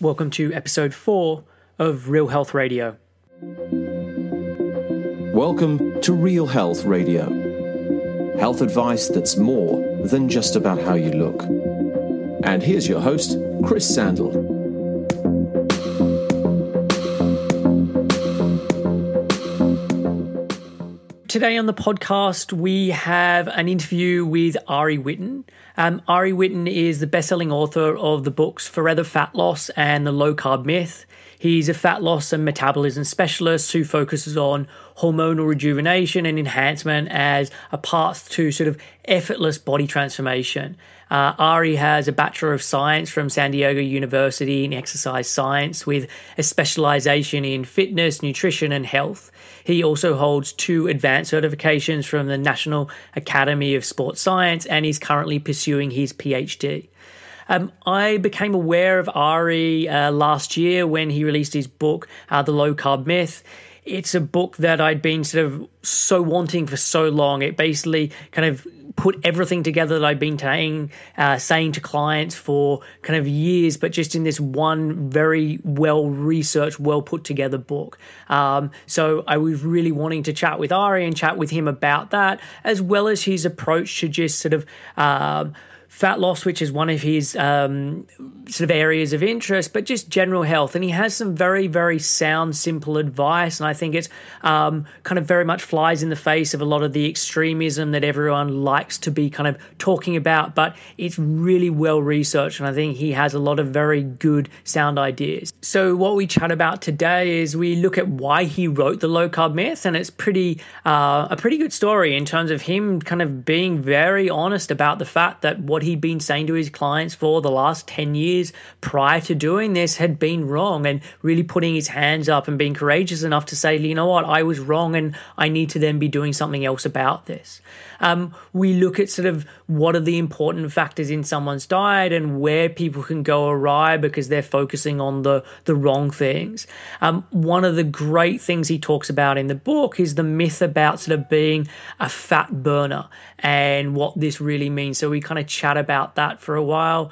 Welcome to episode 4 of Real Health Radio. Welcome to Real Health Radio. Health advice that's more than just about how you look. And here's your host, Chris Sandel. Today on the podcast, we have an interview with Ari Whitten. Ari Whitten is the best-selling author of the books Forever Fat Loss and The Low-Carb Myth. He's a fat loss and metabolism specialist who focuses on hormonal rejuvenation and enhancement as a path to sort of effortless body transformation. Ari has a Bachelor of Science from San Diego University in Exercise Science with a specialization in fitness, nutrition, and health. He also holds 2 advanced certifications from the National Academy of Sports Science, and he's currently pursuing his PhD. I became aware of Ari last year when he released his book, The Low-Carb Myth. It's a book that I'd been sort of wanting for so long. It basically kind of put everything together that I've been saying to clients for kind of years, but just in this one very well-researched, well-put-together book. So I was really wanting to chat with Ari and chat with him about that, as well as his approach to just sort of fat loss, which is one of his sort of areas of interest, but just general health. And he has some very, very sound, simple advice. And I think it's kind of very much flies in the face of a lot of the extremism that everyone likes to be kind of talking about, but it's really well researched. And I think he has a lot of very good sound ideas. So what we chat about today is we look at why he wrote The Low-Carb Myth. And it's pretty a pretty good story in terms of him kind of being very honest about the fact that what he'd been saying to his clients for the last 10 years prior to doing this had been wrong, and really putting his hands up and being courageous enough to say, you know what, I was wrong and I need to then be doing something else about this. We look at sort of what are the important factors in someone's diet and where people can go awry because they're focusing on the wrong things. One of the great things he talks about in the book is the myth about sort of being a fat burner and what this really means. So we kind of chat about that for a while.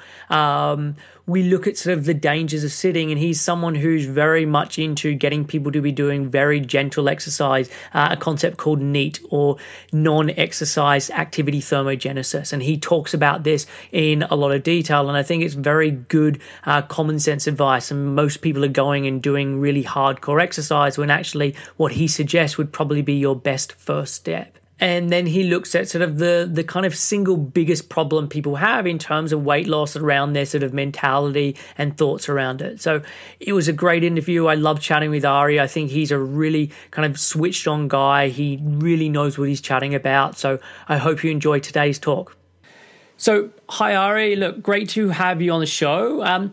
We look at sort of the dangers of sitting, and he's someone who's very much into getting people to be doing very gentle exercise, a concept called NEAT, or non-exercise activity thermogenesis. And he talks about this in a lot of detail, and I think it's very good common sense advice. And most people are going and doing really hardcore exercise when actually what he suggests would probably be your best first step. And then he looks at sort of the kind of single biggest problem people have in terms of weight loss around their sort of mentality and thoughts around it. So it was a great interview. I love chatting with Ari. I think he's a really kind of switched on guy. He really knows what he's chatting about. So I hope you enjoy today's talk. So hi, Ari. Look, great to have you on the show.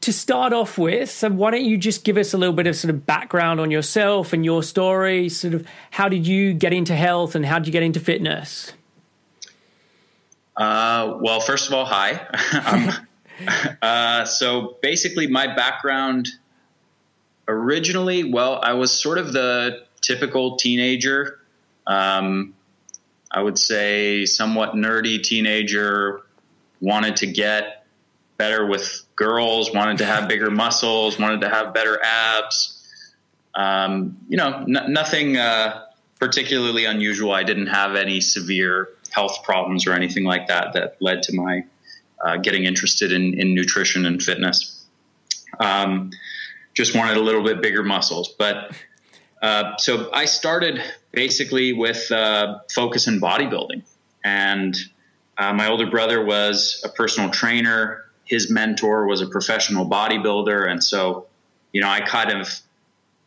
To start off with, so why don't you just give us a little bit of sort of background on yourself and your story? Sort of how did you get into health and how did you get into fitness? Well, first of all, hi. So basically my background originally, well, I was sort of the typical teenager. I would say somewhat nerdy teenager, wanted to get better with girls, wanted to have bigger muscles, wanted to have better abs. You know, nothing particularly unusual. I didn't have any severe health problems or anything like that that led to my getting interested in nutrition and fitness. Just wanted a little bit bigger muscles. But so I started basically with focus in bodybuilding. And my older brother was a personal trainer. His mentor was a professional bodybuilder. And so, you know, I kind of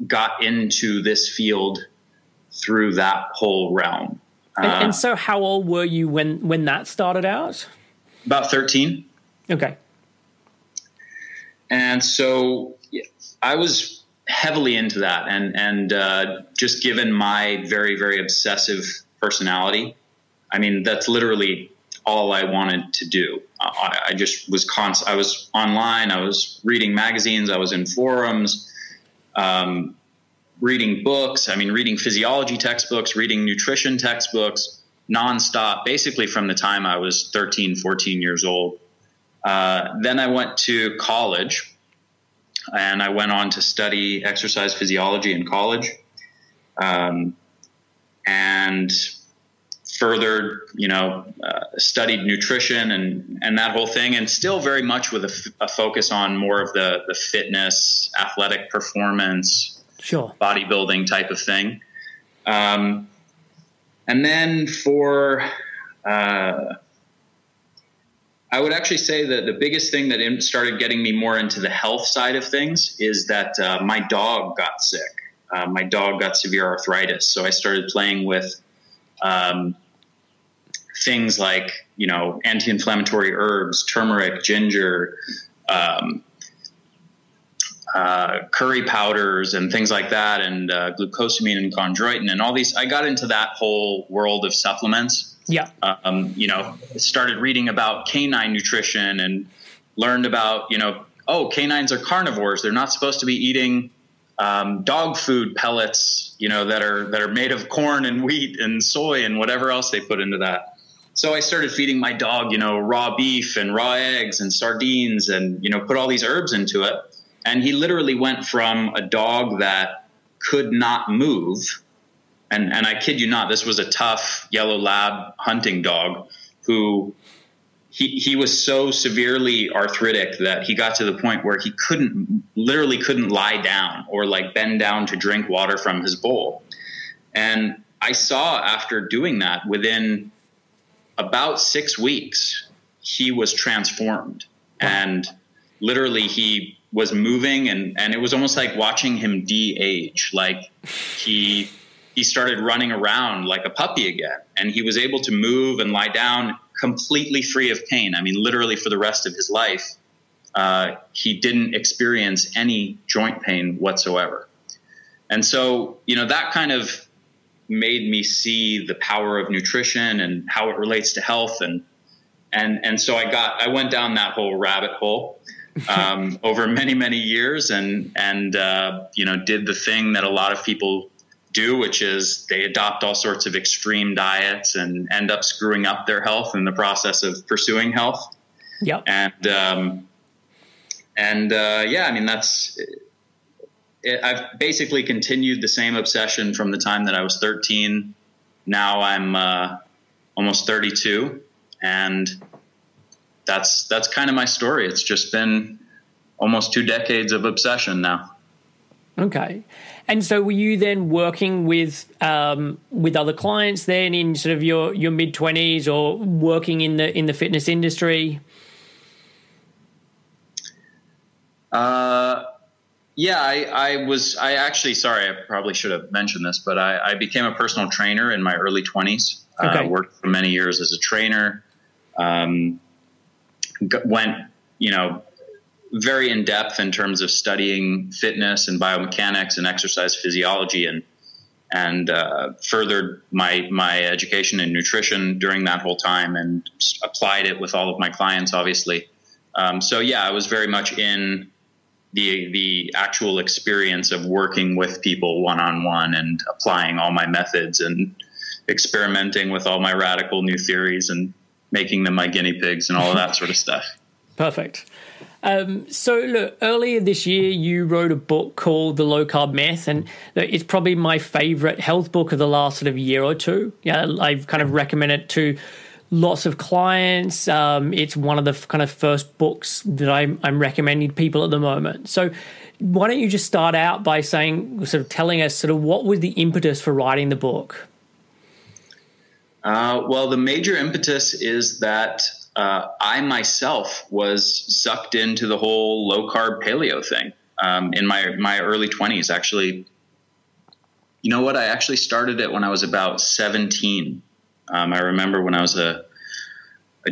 got into this field through that whole realm. And so how old were you when that started out? About 13. Okay. And so I was heavily into that, and just given my very, very obsessive personality, I mean, that's literally all I wanted to do. I just was constant. I was online. I was reading magazines. I was in forums, reading books. I mean, reading physiology textbooks, reading nutrition textbooks, nonstop, basically from the time I was 13, 14 years old. Then I went to college and I went on to study exercise physiology in college, and further, studied nutrition and that whole thing, and still very much with a focus on more of the fitness, athletic performance, sure, bodybuilding type of thing. And then I would actually say that the biggest thing that started getting me more into the health side of things is that my dog got sick. My dog got severe arthritis. So I started playing with things like, anti-inflammatory herbs, turmeric, ginger, curry powders and things like that, and glucosamine and chondroitin and all these. I got into that whole world of supplements. Yeah. Started reading about canine nutrition and learned about, canines are carnivores. They're not supposed to be eating dog food pellets, that are made of corn and wheat and soy and whatever else they put into that. So I started feeding my dog, raw beef and raw eggs and sardines and, put all these herbs into it. And he literally went from a dog that could not move. And I kid you not, this was a tough yellow lab hunting dog who he was so severely arthritic that he got to the point where he literally couldn't lie down or bend down to drink water from his bowl. And I saw after doing that, within about 6 weeks, he was transformed. Wow. And literally he was moving and it was almost like watching him de-age. He started running around like a puppy again, and he was able to move and lie down completely free of pain. I mean, literally for the rest of his life, he didn't experience any joint pain whatsoever. And so, that kind of made me see the power of nutrition and how it relates to health. And so I went down that whole rabbit hole, over many, many years and did the thing that a lot of people do, which is they adopt all sorts of extreme diets and end up screwing up their health in the process of pursuing health. Yep. I've basically continued the same obsession from the time that I was 13. Now I'm almost 32, and that's kind of my story. It's just been almost 2 decades of obsession now. Okay. And so were you then working with other clients then in sort of your mid-20s, or working in the fitness industry? I probably should have mentioned this, but I became a personal trainer in my early 20s. Okay. Worked for many years as a trainer, went very in depth in terms of studying fitness and biomechanics and exercise physiology, and furthered my education in nutrition during that whole time and applied it with all of my clients, obviously. I was very much in the actual experience of working with people one-on-one and applying all my methods and experimenting with all my radical new theories and making them my guinea pigs and all of that sort of stuff. Perfect. So look, earlier this year, you wrote a book called The Low-Carb Myth, and it's probably my favorite health book of the last sort of year or two. Yeah, I've kind of recommended it to lots of clients. It's one of the kind of first books that I'm recommending to people at the moment. So why don't you just start out by telling us what was the impetus for writing the book? Well, the major impetus is that I myself was sucked into the whole low-carb paleo thing in my early 20s, actually. You know what? I actually started it when I was about 17. I remember when I was a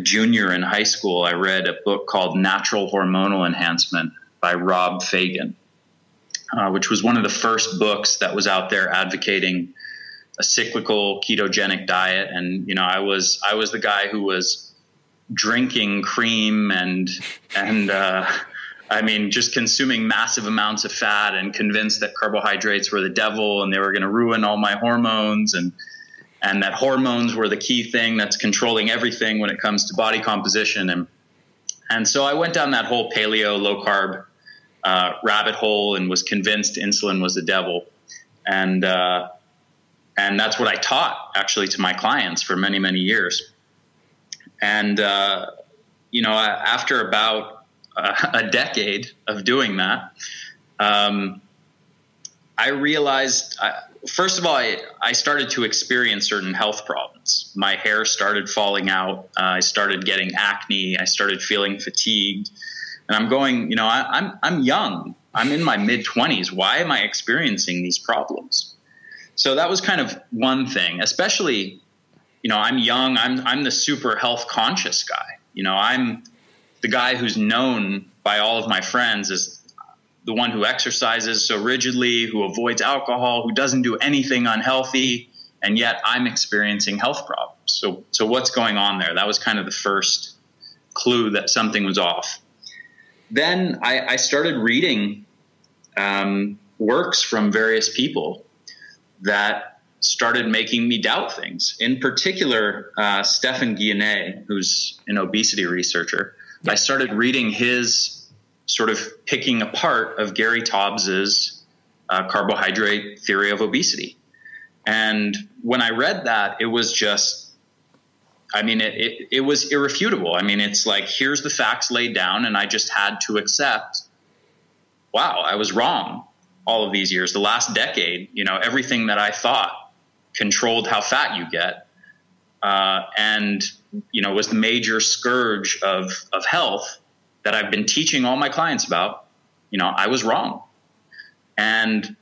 junior in high school, I read a book called Natural Hormonal Enhancement by Rob Fagan, which was one of the first books that was out there advocating a cyclical ketogenic diet. And, I was the guy who was drinking cream and just consuming massive amounts of fat and convinced that carbohydrates were the devil and they were going to ruin all my hormones, and that hormones were the key thing that's controlling everything when it comes to body composition. And so I went down that whole paleo low carb rabbit hole and was convinced insulin was the devil. And that's what I taught actually to my clients for many, many years. And, you know, after about a decade of doing that, I realized, first of all, I started to experience certain health problems. My hair started falling out. I started getting acne. I started feeling fatigued. And I'm going, you know, I'm young. I'm in my mid-20s. Why am I experiencing these problems? So that was kind of one thing, especially, you know, I'm young. I'm the super health conscious guy. You know, I'm the guy who's known by all of my friends as the one who exercises so rigidly, who avoids alcohol, who doesn't do anything unhealthy, and yet I'm experiencing health problems. So what's going on there? That was kind of the first clue that something was off. Then I started reading works from various people that started making me doubt things. In particular, Stephan Guyenet, who's an obesity researcher, I started reading his sort of picking apart of Gary Taubes's carbohydrate theory of obesity. And when I read that, it was just, I mean, it was irrefutable. I mean, it's like, here's the facts laid down, and I just had to accept, wow, I was wrong. All of these years, the last decade, you know, everything that I thought controlled how fat you get, and, you know, was the major scourge of health that I've been teaching all my clients about, you know, I was wrong. And,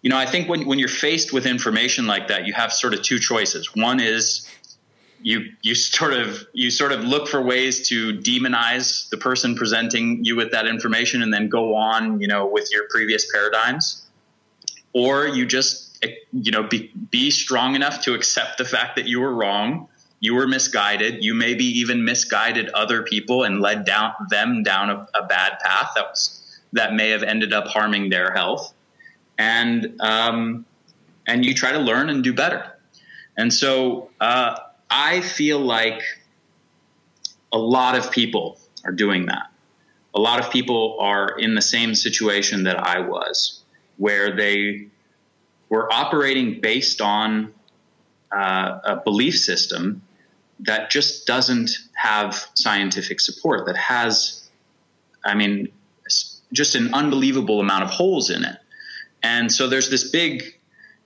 you know, I think when you're faced with information like that, you have sort of two choices. One is you sort of look for ways to demonize the person presenting you with that information and then go on, you know, with your previous paradigms, or you just, you know, be strong enough to accept the fact that you were wrong. You were misguided. You maybe even misguided other people and led them down a bad path that may have ended up harming their health. And you try to learn and do better. And so, I feel like a lot of people are doing that. A lot of people are in the same situation that I was, where they were operating based on a belief system that just doesn't have scientific support, that has, I mean, just an unbelievable amount of holes in it. And so there's this big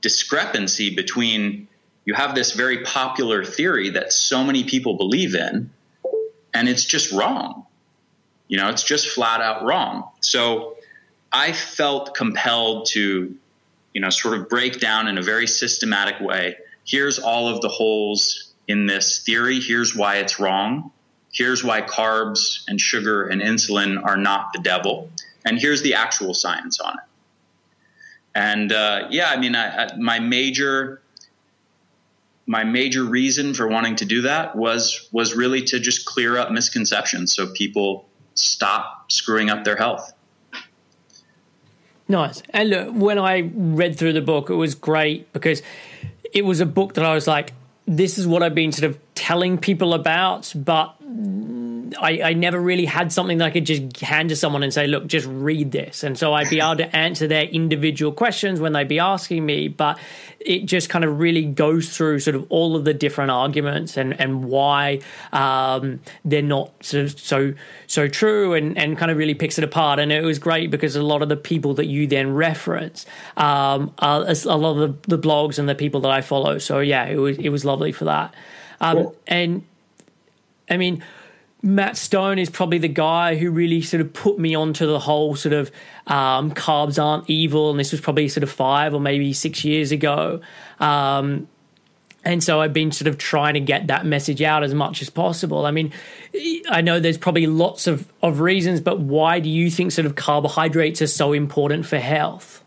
discrepancy between you have this very popular theory that so many people believe in, and it's just wrong. You know, it's just flat out wrong. So I felt compelled to, you know, sort of break down in a very systematic way. Here's all of the holes in this theory. Here's why it's wrong. Here's why carbs and sugar and insulin are not the devil. And here's the actual science on it. And yeah, I mean, my major reason for wanting to do that was really to just clear up misconceptions so people stop screwing up their health. Nice. And look, when I read through the book, it was great because it was a book that I was like, this is what I've been sort of telling people about, but I never really had something that I could just hand to someone and say, look, just read this. And so I'd be able to answer their individual questions when they'd be asking me, but it just kind of really goes through sort of all of the different arguments and why they're not sort of so true and kind of really picks it apart. And it was great because a lot of the people that you then reference are a lot of the blogs and the people that I follow. So yeah, it was lovely for that. Cool. And I mean, Matt Stone is probably the guy who really sort of put me onto the whole sort of carbs aren't evil, and this was probably sort of 5 or maybe 6 years ago. And so I've been sort of trying to get that message out as much as possible. I mean, I know there's probably lots of reasons, but why do you think sort of carbohydrates are so important for health?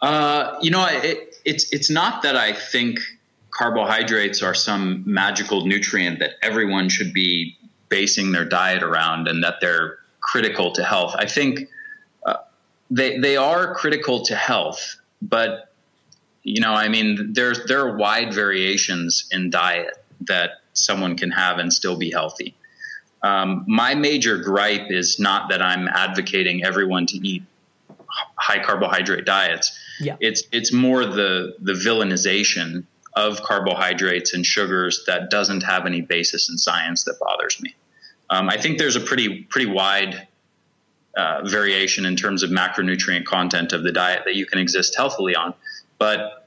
You know, it's not that I think carbohydrates are some magical nutrient that everyone should be basing their diet around and that they're critical to health. I think they are critical to health, but, you know, I mean, there are wide variations in diet that someone can have and still be healthy. My major gripe is not that I'm advocating everyone to eat high carbohydrate diets. Yeah. It's more the villainization of carbohydrates and sugars that doesn't have any basis in science that bothers me. I think there's a pretty wide variation in terms of macronutrient content of the diet that you can exist healthily on. But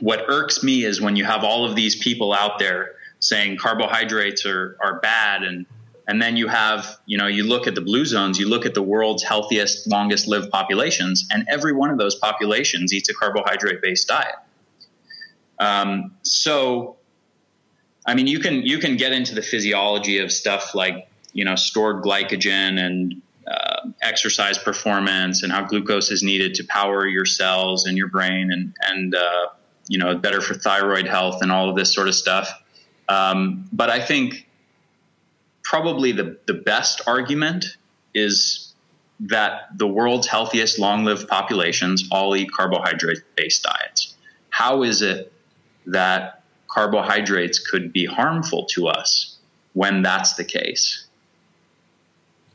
what irks me is when you have all of these people out there saying carbohydrates are bad, and then you have, you look at the blue zones, you look at the world's healthiest, longest lived populations, and every one of those populations eats a carbohydrate-based diet. So, I mean, you can get into the physiology of stuff like, stored glycogen and exercise performance and how glucose is needed to power your cells and your brain and better for thyroid health and all of this sort of stuff. But I think probably the best argument is that the world's healthiest long-lived populations all eat carbohydrate-based diets. How is it that carbohydrates could be harmful to us when that's the case?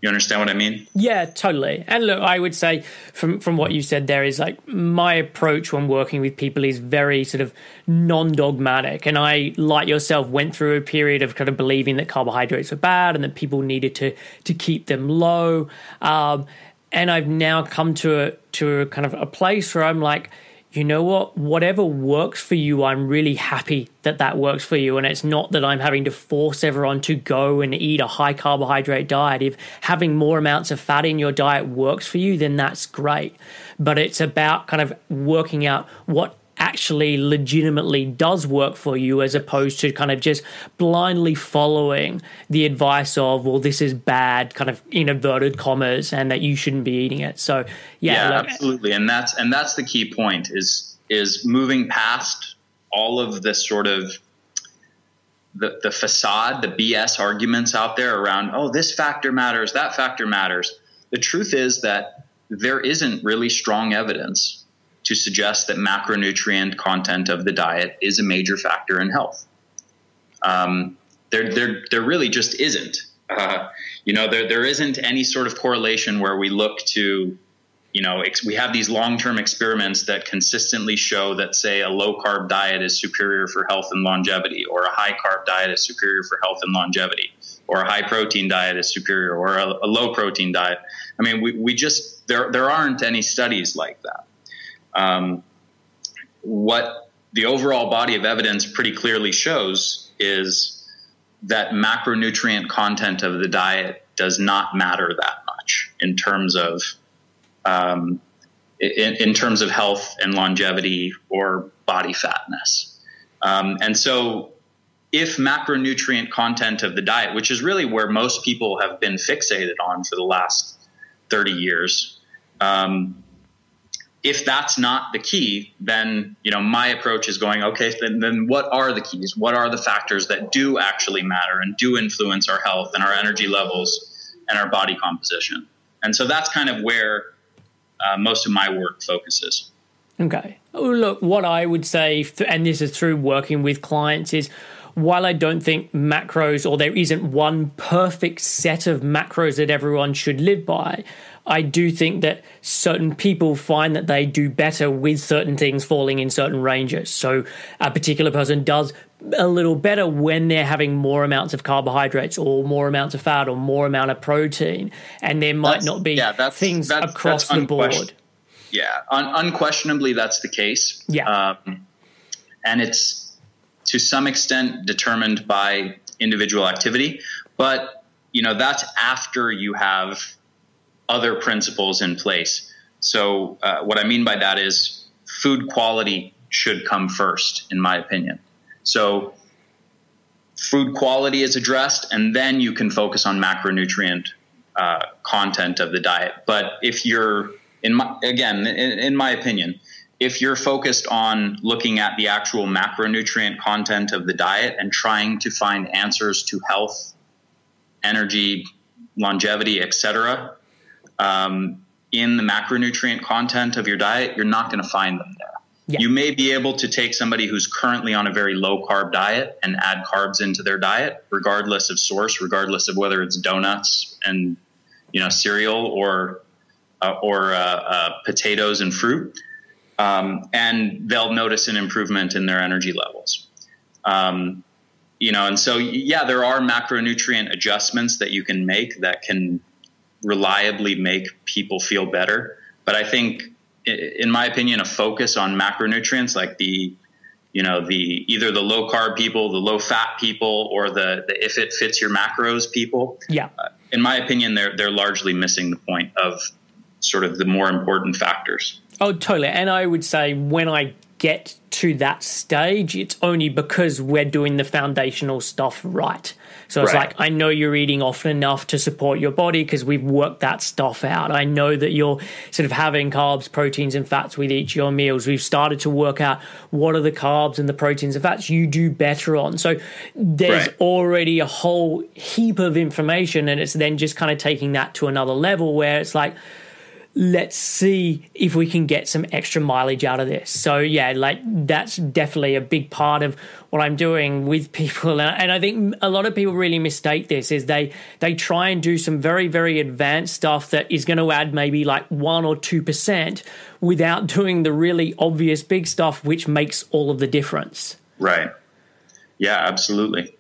You understand what I mean? Yeah, totally. And look, I would say from what you said there is like my approach when working with people is very sort of non-dogmatic. And I, like yourself, went through a period of kind of believing that carbohydrates were bad and that people needed to keep them low. And I've now come to a kind of a place where I'm like, you know what, whatever works for you, I'm really happy that works for you. And it's not that I'm having to force everyone to go and eat a high carbohydrate diet. If having more amounts of fat in your diet works for you, then that's great. But it's about kind of working out what actually legitimately does work for you, as opposed to kind of just blindly following the advice of, well, this is bad, kind of in inverted commas, and that you shouldn't be eating it. So yeah, absolutely. And that's the key point is moving past all of this sort of the facade, the BS arguments out there around, oh, this factor matters, that factor matters. The truth is that there isn't really strong evidence to suggest that macronutrient content of the diet is a major factor in health. There really just isn't. There isn't any sort of correlation where we look to, we have these long-term experiments that consistently show that, say, a low-carb diet is superior for health and longevity, or a high-carb diet is superior for health and longevity, or a high-protein diet is superior, or a low-protein diet. I mean, there aren't any studies like that. What the overall body of evidence pretty clearly shows is that macronutrient content of the diet does not matter that much in terms of in terms of health and longevity or body fatness. And so if macronutrient content of the diet, which is really where most people have been fixated on for the last 30 years, if that's not the key, then, my approach is going, okay, then what are the keys? What are the factors that do actually matter and do influence our health and our energy levels and our body composition? And so that's kind of where most of my work focuses. Okay. Oh, look, what I would say, and this is through working with clients, is while I don't think macros, or there isn't one perfect set of macros that everyone should live by, I do think that certain people find that they do better with certain things falling in certain ranges. So a particular person does a little better when they're having more amounts of carbohydrates or more amounts of fat or more amount of protein. And there might not be things across the board. Yeah, unquestionably that's the case. Yeah. And it's to some extent determined by individual activity. But, that's after you have other principles in place. So what I mean by that is food quality should come first, in my opinion. So food quality is addressed, and then you can focus on macronutrient content of the diet. But if you're, in my opinion, if you're focused on looking at the actual macronutrient content of the diet and trying to find answers to health, energy, longevity, etc., in the macronutrient content of your diet, you're not going to find them there. Yeah. You may be able to take somebody who's currently on a very low carb diet and add carbs into their diet, regardless of source, regardless of whether it's donuts and, you know, cereal or potatoes and fruit. And they'll notice an improvement in their energy levels. And so, yeah, there are macronutrient adjustments that you can make that can reliably make people feel better. But I think, in my opinion, a focus on macronutrients like either the low carb people, the low fat people, or the if it fits your macros people. Yeah. In my opinion, they're largely missing the point of sort of the more important factors. Oh, totally. And I would say when I get to that stage, it's only because we're doing the foundational stuff right. So it's like, I know you're eating often enough to support your body because we've worked that stuff out. I know that you're sort of having carbs, proteins, and fats with each of your meals. We've started to work out what are the carbs and the proteins and fats you do better on. So there's already a whole heap of information, and it's then just kind of taking that to another level where it's like, let's see if we can get some extra mileage out of this. So yeah, like that's definitely a big part of what I'm doing with people. And I think a lot of people really mistake this is they try and do some very, very advanced stuff that is going to add maybe like 1% or 2% without doing the really obvious big stuff, which makes all of the difference. Right. Yeah, absolutely.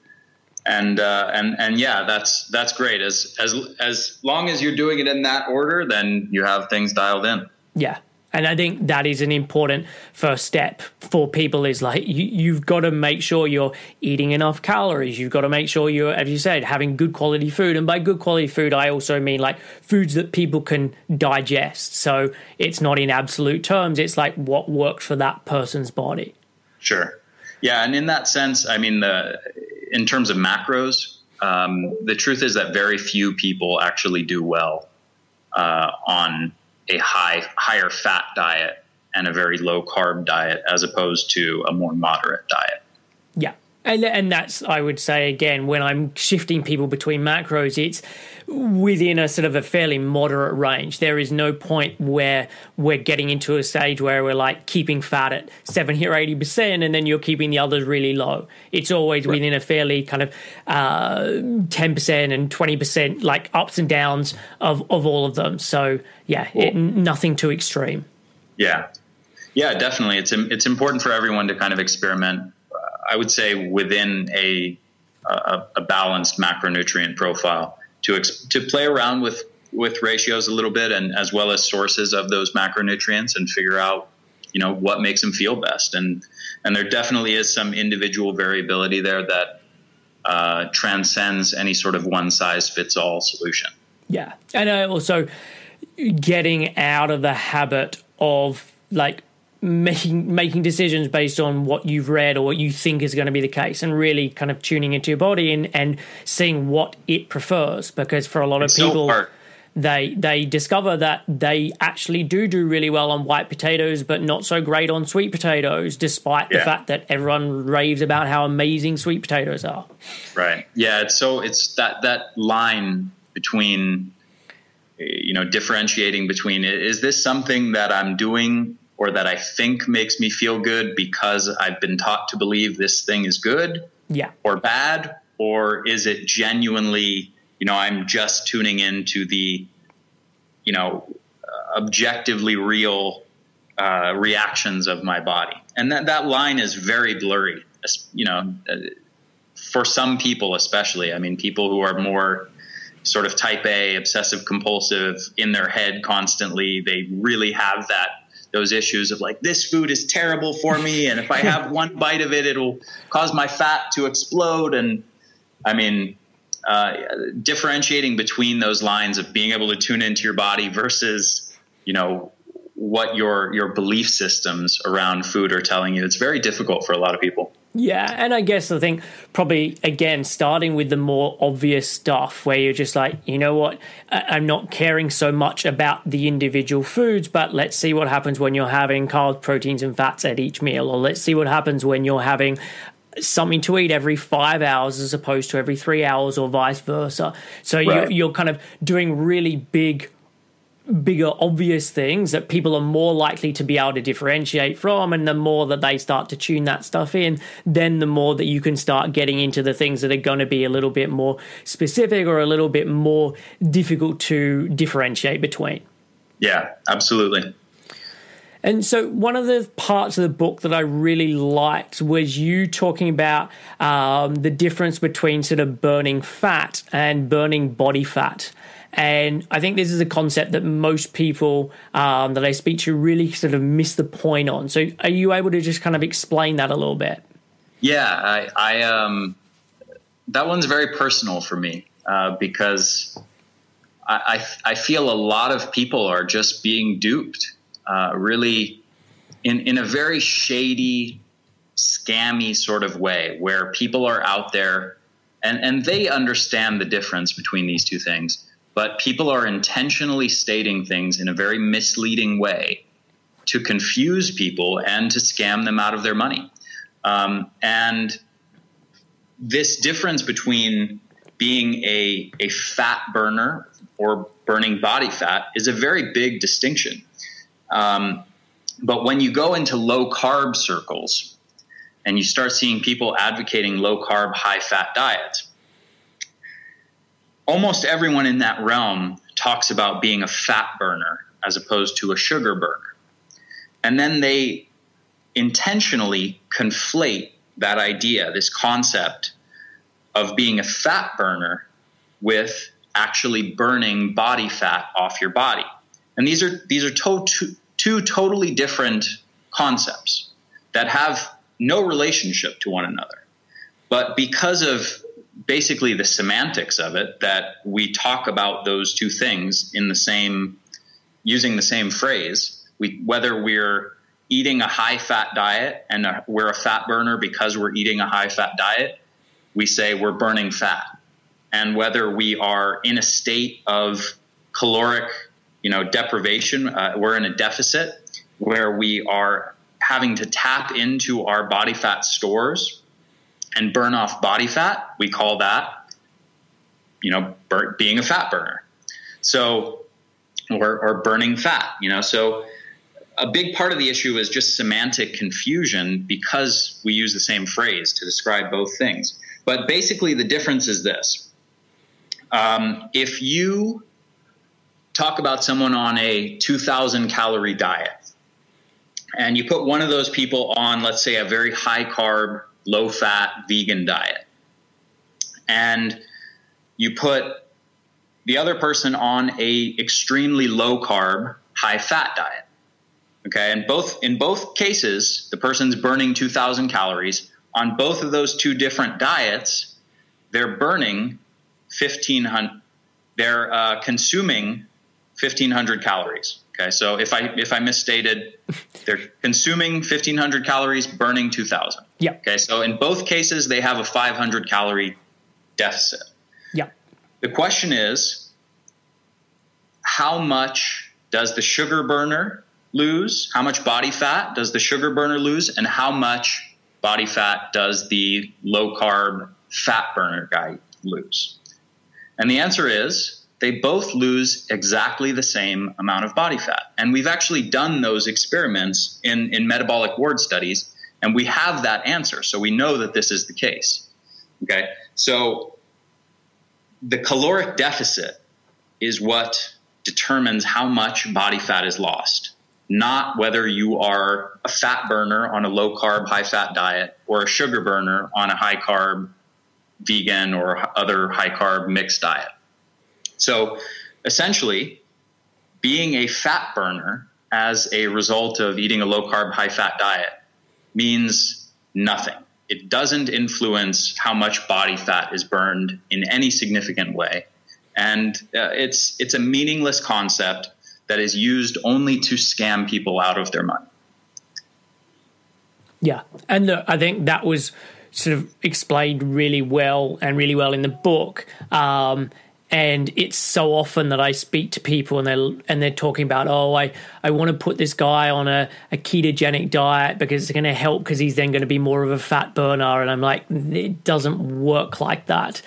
And yeah, that's great. As long as you're doing it in that order, then you have things dialed in. Yeah. And I think that is an important first step for people is like, you've got to make sure you're eating enough calories. You've got to make sure you're, as you said, having good quality food. And by good quality food, I also mean like foods that people can digest. So it's not in absolute terms. It's like what works for that person's body. Sure. Yeah. And in that sense, I mean, in terms of macros, the truth is that very few people actually do well on a higher fat diet and a very low carb diet as opposed to a more moderate diet. Yeah. And that's, I would say, again, when I'm shifting people between macros, it's within a sort of a fairly moderate range. There is no point where we're getting into a stage where we're like keeping fat at 70 or 80% and then you're keeping the others really low. It's always within a fairly kind of 10% and 20%, like ups and downs of all of them. So, yeah, nothing too extreme. Yeah. Yeah, definitely. It's important for everyone to kind of experiment, I would say, within a balanced macronutrient profile to play around with ratios a little bit, and as well as sources of those macronutrients, and figure out, you know, what makes them feel best. And there definitely is some individual variability there that transcends any sort of one size fits all solution. Yeah. And also getting out of the habit of like making decisions based on what you've read or what you think is going to be the case, and really kind of tuning into your body and seeing what it prefers, because for a lot of people, they discover that they actually do really well on white potatoes but not so great on sweet potatoes, despite the fact that everyone raves about how amazing sweet potatoes are. Right. Yeah, it's that line between, you know, differentiating between, is this something that I'm doing or that I think makes me feel good because I've been taught to believe this thing is good or bad? Or is it genuinely, you know, I'm just tuning into the, you know, objectively real reactions of my body? And that line is very blurry, you know, for some people especially. I mean, people who are more sort of type A, obsessive compulsive, in their head constantly, they really have those issues of like, this food is terrible for me, and if I have one bite of it, it'll cause my fat to explode. And I mean, differentiating between those lines of being able to tune into your body versus, you know, what your belief systems around food are telling you, it's very difficult for a lot of people. Yeah, and I guess I think probably, again, starting with the more obvious stuff where you're just like, you know what, I'm not caring so much about the individual foods, but let's see what happens when you're having carbs, proteins, and fats at each meal, or let's see what happens when you're having something to eat every 5 hours as opposed to every 3 hours, or vice versa. So you're kind of doing really big bigger obvious things that people are more likely to be able to differentiate from, and the more that they start to tune that stuff in, then the more that you can start getting into the things that are going to be a little bit more specific or a little bit more difficult to differentiate between. Yeah, absolutely. And so one of the parts of the book that I really liked was you talking about the difference between sort of burning fat and burning body fat. And I think this is a concept that most people that I speak to really sort of miss the point on. So are you able to just kind of explain that a little bit? Yeah, I that one's very personal for me because I feel a lot of people are just being duped really in a very shady, scammy sort of way, where people are out there and they understand the difference between these two things. But people are intentionally stating things in a very misleading way to confuse people and to scam them out of their money. And this difference between being a fat burner or burning body fat is a very big distinction. But when you go into low-carb circles and you start seeing people advocating low-carb, high-fat diets, almost everyone in that realm talks about being a fat burner as opposed to a sugar burner. And then they intentionally conflate that idea, this concept of being a fat burner, with actually burning body fat off your body. And these are two totally different concepts that have no relationship to one another. But because of basically the semantics of it, that we talk about those two things in the same, using the same phrase, whether we're eating a high fat diet and we're a fat burner because we're eating a high fat diet, we say we're burning fat. And whether we are in a state of caloric, deprivation, we're in a deficit where we are having to tap into our body fat stores and burn off body fat, we call that, being a fat burner. So, or burning fat, so a big part of the issue is just semantic confusion because we use the same phrase to describe both things. But basically the difference is this. If you talk about someone on a 2,000 calorie diet and you put one of those people on, let's say, a very high carb, low fat vegan diet, and you put the other person on a extremely low carb, high fat diet. Okay. And in both cases, the person's burning 2,000 calories. On both of those two different diets, they're burning 1,500. They're consuming 1,500 calories. Okay. So if I misstated, they're consuming 1,500 calories, burning 2,000. Yeah. Okay. So in both cases, they have a 500 calorie deficit. Yeah. The question is, how much does the sugar burner lose? How much body fat does the sugar burner lose? And how much body fat does the low carb fat burner guy lose? And the answer is, they both lose exactly the same amount of body fat. And we've actually done those experiments in metabolic ward studies, and we have that answer. So we know that this is the case. Okay. So the caloric deficit is what determines how much body fat is lost, not whether you are a fat burner on a low carb, high fat diet or a sugar burner on a high carb vegan or other high carb mixed diet. So essentially, being a fat burner as a result of eating a low-carb, high-fat diet means nothing. It doesn't influence how much body fat is burned in any significant way. And it's a meaningless concept that is used only to scam people out of their money. Yeah, and I think that was sort of explained really well in the book. And it's so often that I speak to people and they're talking about, oh, I want to put this guy on a ketogenic diet because it's going to help, because he's then going to be more of a fat burner. And I'm like, it doesn't work like that.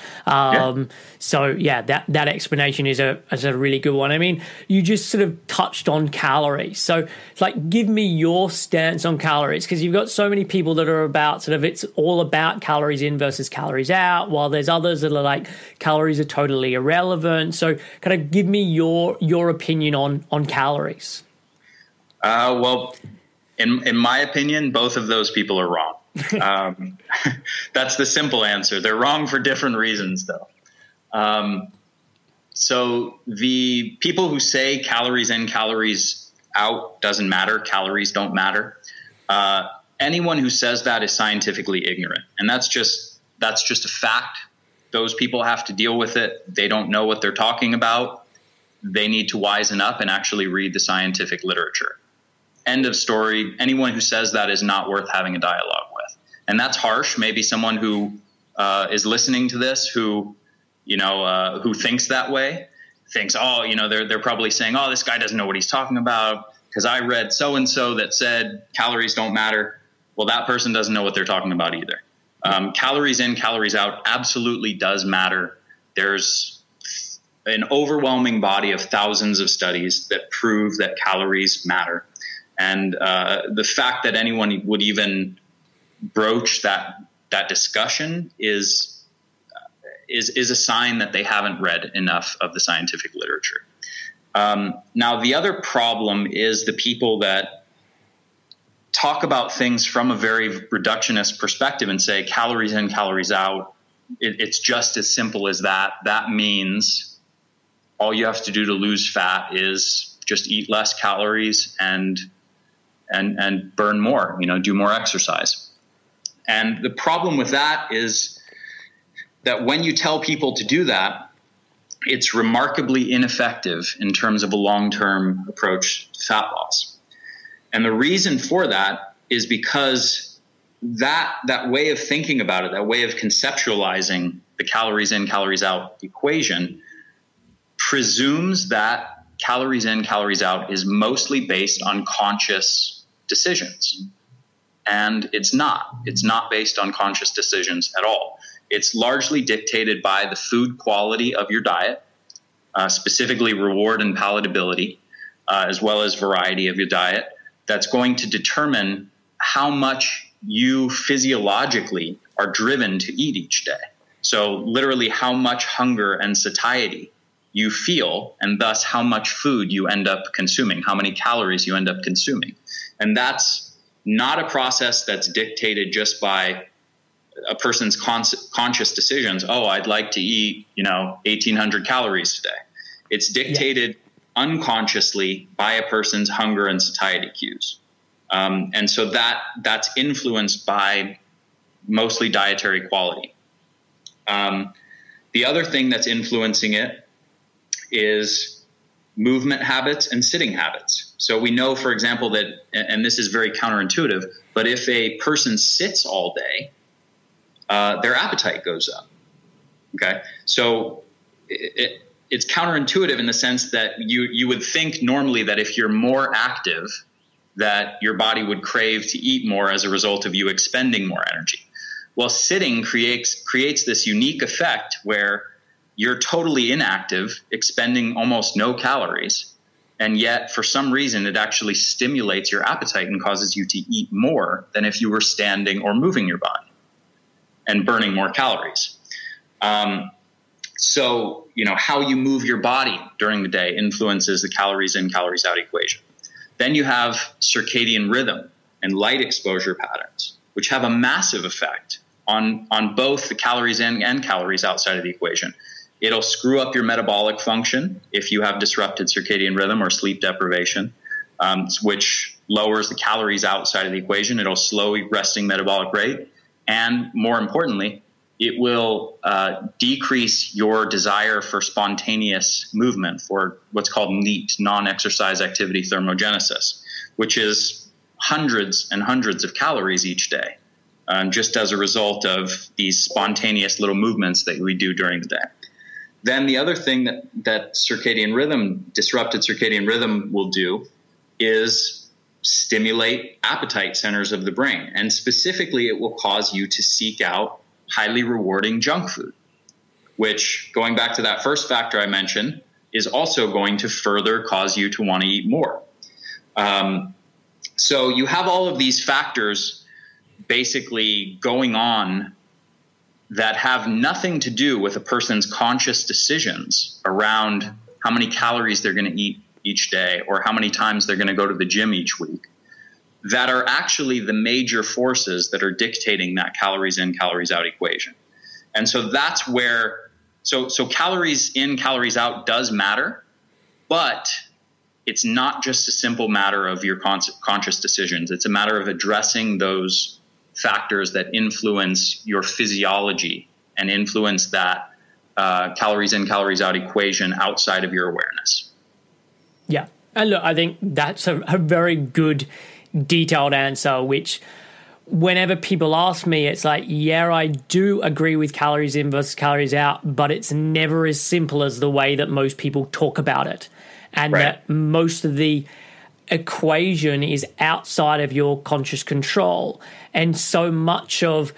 So yeah, that explanation is a really good one. I mean, you just sort of touched on calories. So it's like, give me your stance on calories, because you've got so many people that are about sort of, it's all about calories in versus calories out, while there's others that are like, calories are totally irrelevant. So kind of give me your opinion on calories. Well, in my opinion, both of those people are wrong. That's the simple answer. They're wrong for different reasons, though. So the people who say calories in, calories out doesn't matter, calories don't matter. Anyone who says that is scientifically ignorant, and that's just a fact. Those people have to deal with it. They don't know what they're talking about. They need to wisen up and actually read the scientific literature. End of story. Anyone who says that is not worth having a dialogue with. And that's harsh. Maybe someone who is listening to this, who thinks that way, thinks, oh, you know, they're probably saying, oh, this guy doesn't know what he's talking about because I read so-and-so that said calories don't matter. Well, that person doesn't know what they're talking about either. Calories in, calories out absolutely does matter. There's an overwhelming body of thousands of studies that prove that calories matter. And the fact that anyone would even broach that discussion is a sign that they haven't read enough of the scientific literature. Now, the other problem is the people that talk about things from a very reductionist perspective and say calories in, calories out. It's just as simple as that. That means all you have to do to lose fat is just eat less calories and burn more, you know, do more exercise. And the problem with that is that when you tell people to do that, it's remarkably ineffective in terms of a long-term approach to fat loss. And the reason for that is because that way of thinking about it, that way of conceptualizing the calories in, calories out equation presumes that calories in, calories out is mostly based on conscious decisions. And it's not. It's not based on conscious decisions at all. It's largely dictated by the food quality of your diet, specifically reward and palatability, as well as variety of your diet. That's going to determine how much you physiologically are driven to eat each day. So literally how much hunger and satiety you feel, and thus how much food you end up consuming, how many calories you end up consuming. And that's not a process that's dictated just by a person's conscious decisions. Oh, I'd like to eat, you know, 1,800 calories today. It's dictated unconsciously by a person's hunger and satiety cues. And so that's influenced by mostly dietary quality. The other thing that's influencing it is movement habits and sitting habits. So we know, for example, that, and this is very counterintuitive, but if a person sits all day, their appetite goes up. Okay. So it's counterintuitive in the sense that you would think normally that if you're more active, that your body would crave to eat more as a result of you expending more energy. Well, sitting creates this unique effect where you're totally inactive, expending almost no calories, and yet for some reason it actually stimulates your appetite and causes you to eat more than if you were standing or moving your body and burning more calories. So, you know, how you move your body during the day influences the calories in, calories out equation. Then you have circadian rhythm and light exposure patterns, which have a massive effect on both the calories in and calories outside of the equation. It'll screw up your metabolic function if you have disrupted circadian rhythm or sleep deprivation, which lowers the calories outside of the equation. It'll slow resting metabolic rate. And more importantly, it will decrease your desire for spontaneous movement, for what's called NEAT, non-exercise activity thermogenesis, which is hundreds and hundreds of calories each day, just as a result of these spontaneous little movements that we do during the day. Then the other thing that circadian rhythm, disrupted circadian rhythm will do is stimulate appetite centers of the brain. And specifically, it will cause you to seek out highly rewarding junk food, which, going back to that first factor I mentioned, is also going to further cause you to want to eat more. So you have all of these factors basically going on that have nothing to do with a person's conscious decisions around how many calories they're going to eat each day or how many times they're going to go to the gym each week, that are actually the major forces that are dictating that calories in, calories out equation. And so that's where, so calories in, calories out does matter, but it's not just a simple matter of your conscious decisions. It's a matter of addressing those factors that influence your physiology and influence that calories in, calories out equation outside of your awareness. Yeah. And look, I think that's a very good detailed answer, which whenever people ask me, it's like, yeah, I do agree with calories in versus calories out, but it's never as simple as the way that most people talk about it. And right. That most of the equation is outside of your conscious control. And so much of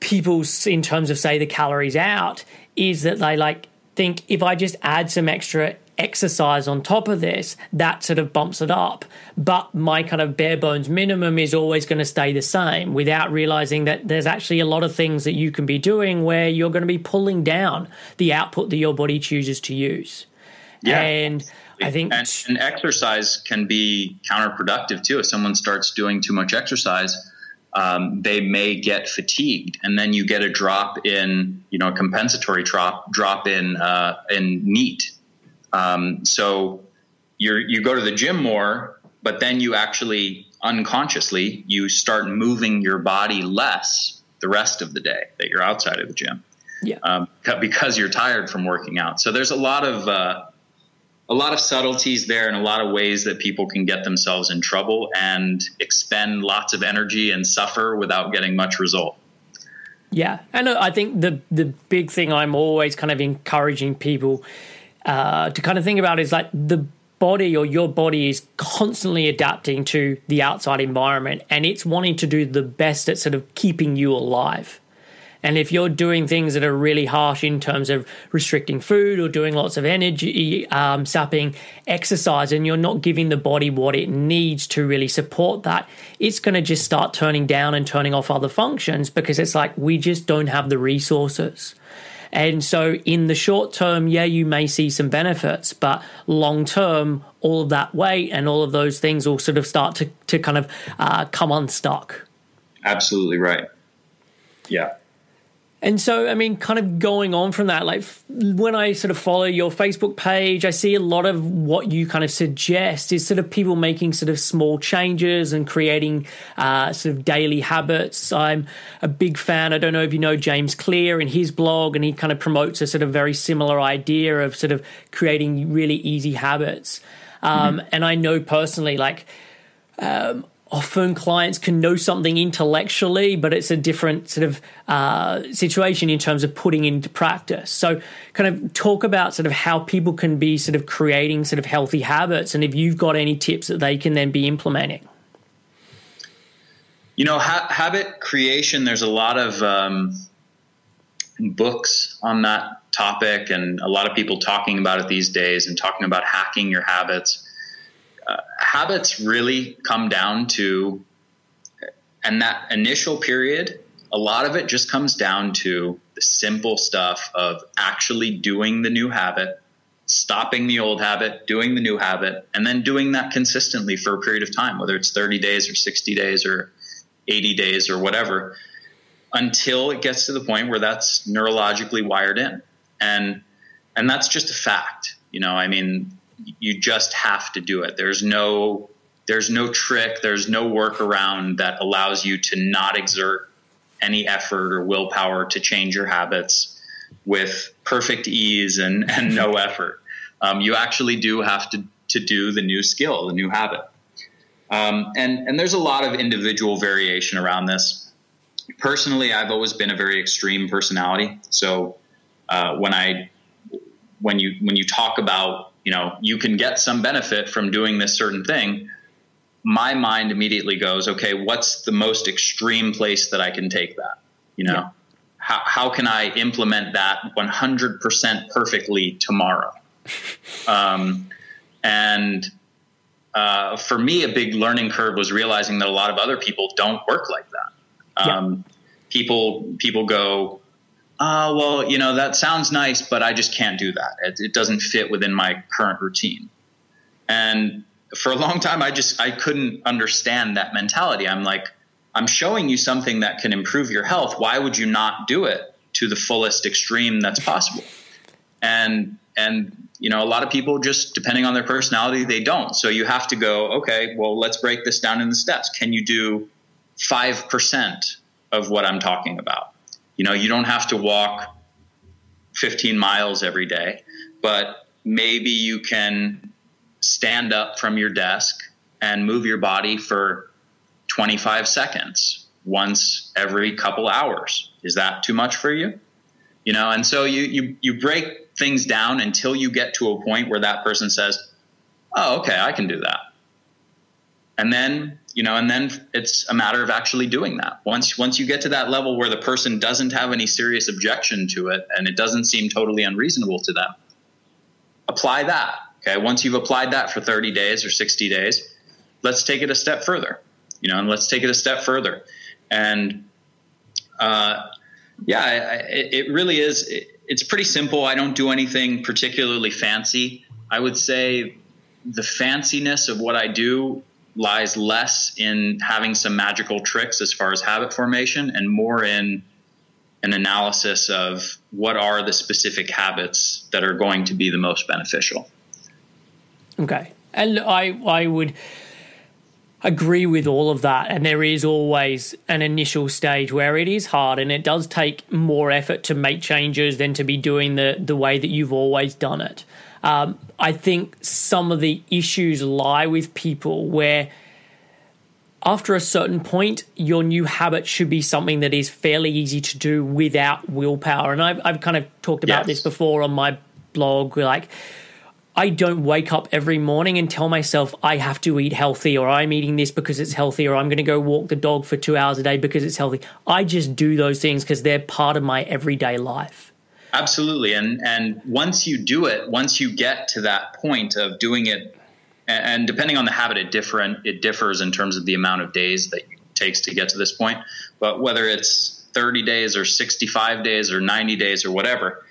people's, in terms of, say, the calories out, is that they think, if I just add some extra exercise on top of this, that sort of bumps it up. But my kind of bare bones minimum is always going to stay the same, without realizing that there's actually a lot of things that you can be doing where you're going to be pulling down the output that your body chooses to use. Yeah. And I think and exercise can be counterproductive too. If someone starts doing too much exercise, they may get fatigued, and then you get a drop in, a compensatory drop in NEAT. So you go to the gym more, but then you actually unconsciously, you start moving your body less the rest of the day that you're outside of the gym. Yeah. Because you're tired from working out. So there's a lot of subtleties there, and a lot of ways that people can get themselves in trouble and expend lots of energy and suffer without getting much result. Yeah. And I think the big thing I'm always kind of encouraging people to kind of think about is the body, or your body, is constantly adapting to the outside environment, and it's wanting to do the best at sort of keeping you alive. And if you're doing things that are really harsh in terms of restricting food or doing lots of energy sapping exercise, and you're not giving the body what it needs to really support that, it's going to just start turning down and turning off other functions, because it's like, we just don't have the resources. And so in the short term, yeah, you may see some benefits, but long term, all of that weight and all of those things will sort of start to kind of come unstuck. Absolutely right. Yeah. And so, I mean, kind of going on from that, when I sort of follow your Facebook page, I see a lot of what you kind of suggest is sort of people making sort of small changes and creating sort of daily habits. I'm a big fan. I don't know if you know James Clear and his blog, and he kind of promotes a sort of very similar idea of sort of creating really easy habits. And I know personally, often clients can know something intellectually, but it's a different sort of situation in terms of putting into practice. So kind of talk about sort of how people can be sort of creating sort of healthy habits, and if you've got any tips that they can then be implementing. Habit creation, there's a lot of books on that topic, and a lot of people talking about it these days, and talking about hacking your habits. Habits really come down to, and that initial period, a lot of it just comes down to the simple stuff of actually doing the new habit, stopping the old habit, doing the new habit, and then doing that consistently for a period of time, whether it's 30 days or 60 days or 80 days or whatever, until it gets to the point where that's neurologically wired in. And that's just a fact. You just have to do it. There's no trick. There's no workaround that allows you to not exert any effort or willpower to change your habits with perfect ease and no effort. You actually do have to do the new skill, the new habit. And there's a lot of individual variation around this. Personally, I've always been a very extreme personality. So when I when you talk about, you know, you can get some benefit from doing this certain thing, my mind immediately goes, okay, what's the most extreme place that I can take that? You know, yeah. How can I implement that 100% perfectly tomorrow? For me, a big learning curve was realizing that a lot of other people don't work like that. Yeah. People go, well, you know, that sounds nice, but I just can't do that. It doesn't fit within my current routine. And for a long time, I couldn't understand that mentality. I'm like, I'm showing you something that can improve your health. Why would you not do it to the fullest extreme that's possible? And you know, a lot of people, just depending on their personality, they don't. So you have to go, okay, well, let's break this down into steps. Can you do 5% of what I'm talking about? You know, you don't have to walk 15 miles every day, but maybe you can stand up from your desk and move your body for 25 seconds once every couple hours. Is that too much for you? You know, and so you break things down until you get to a point where that person says, oh, okay, I can do that. And then, you know, and then it's a matter of actually doing that. Once you get to that level where the person doesn't have any serious objection to it and it doesn't seem totally unreasonable to them, apply that. Okay, once you've applied that for 30 days or 60 days, let's take it a step further, you know, and let's take it a step further. And yeah, it really is. It's pretty simple. I don't do anything particularly fancy. I would say the fanciness of what I do lies less in having some magical tricks as far as habit formation and more in an analysis of what are the specific habits that are going to be the most beneficial. Okay. And I would agree with all of that. And there is always an initial stage where it is hard and it does take more effort to make changes than to be doing the way that you've always done it. I think some of the issues lie with people where after a certain point, your new habit should be something that is fairly easy to do without willpower. And I've kind of talked about this before on my blog, like, I don't wake up every morning and tell myself I have to eat healthy or I'm eating this because it's healthy or I'm going to go walk the dog for 2 hours a day because it's healthy. I just do those things because they're part of my everyday life. Absolutely. And once you do it, once you get to that point of doing it, and depending on the habit, it differs in terms of the amount of days that it takes to get to this point. But whether it's 30 days or 65 days or 90 days or whatever,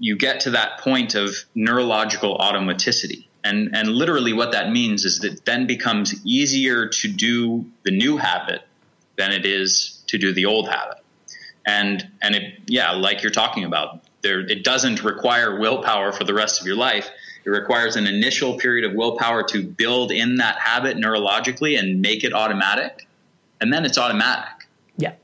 you get to that point of neurological automaticity. And literally what that means is that it then becomes easier to do the new habit than it is to do the old habit. And it, yeah, like you're talking about, it doesn't require willpower for the rest of your life. It requires an initial period of willpower to build in that habit neurologically and make it automatic. And then it's automatic. Yeah.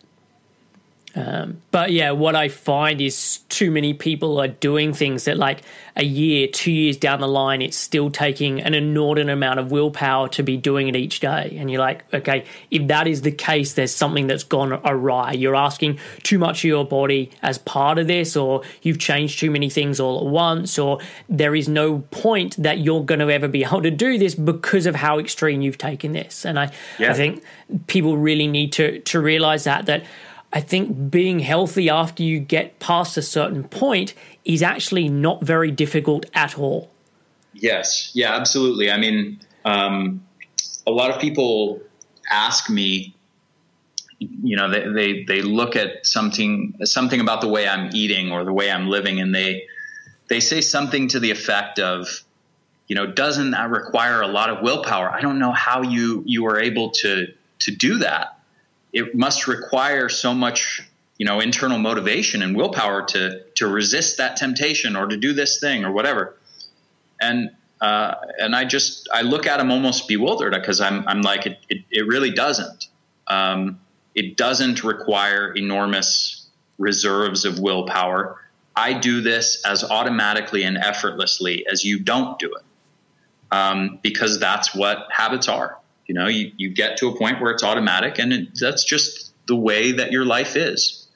But yeah, what I find is too many people are doing things that like a year, 2 years down the line, it's still taking an inordinate amount of willpower to be doing it each day. And you're like, okay, if that is the case, there's something that's gone awry. You're asking too much of your body as part of this, or you've changed too many things all at once, or there is no point that you're going to ever be able to do this because of how extreme you've taken this. And I think people really need to realize that I think being healthy after you get past a certain point is actually not very difficult at all. Yes. Yeah, absolutely. I mean, a lot of people ask me, you know, they look at something about the way I'm eating or the way I'm living, and they say something to the effect of, you know, doesn't that require a lot of willpower? I don't know how you are able to do that. It must require so much, you know, internal motivation and willpower to resist that temptation or to do this thing or whatever. And I look at them almost bewildered because I'm like, it really doesn't. It doesn't require enormous reserves of willpower. I do this as automatically and effortlessly as you don't do it. Because that's what habits are. You know, you get to a point where it's automatic, and that's just the way that your life is.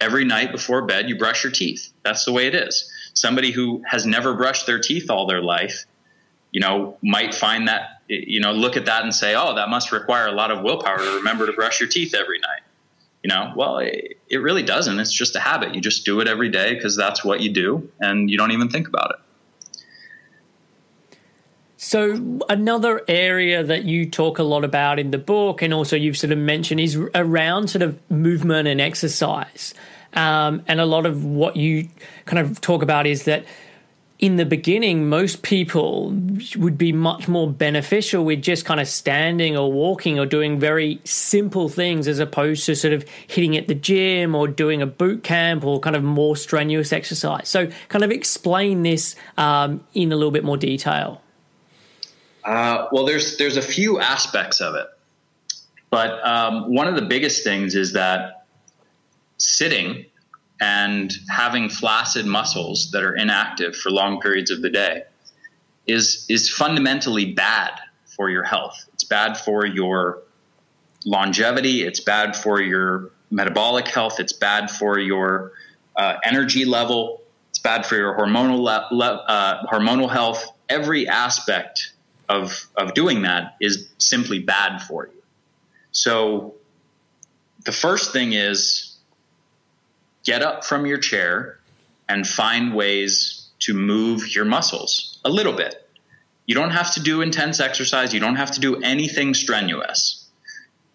Every night before bed, you brush your teeth. That's the way it is. somebody who has never brushed their teeth all their life, you know, might find that, you know, look at that and say, oh, that must require a lot of willpower to remember to brush your teeth every night. You know, well, it really doesn't. It's just a habit. You just do it every day because that's what you do, and you don't even think about it. So another area that you talk a lot about in the book, and also you've sort of mentioned, is around sort of movement and exercise. And a lot of what you kind of talk about is that in the beginning, most people would be much more beneficial with just kind of standing or walking or doing very simple things, as opposed to sort of hitting at the gym or doing a boot camp or kind of more strenuous exercise. So kind of explain this in a little bit more detail. Well, there's a few aspects of it. But one of the biggest things is that sitting and having flaccid muscles that are inactive for long periods of the day is fundamentally bad for your health. It's bad for your longevity. It's bad for your metabolic health. It's bad for your energy level. It's bad for your hormonal health. Every aspect of doing that is simply bad for you. So the first thing is, get up from your chair and find ways to move your muscles a little bit. You don't have to do intense exercise. You don't have to do anything strenuous,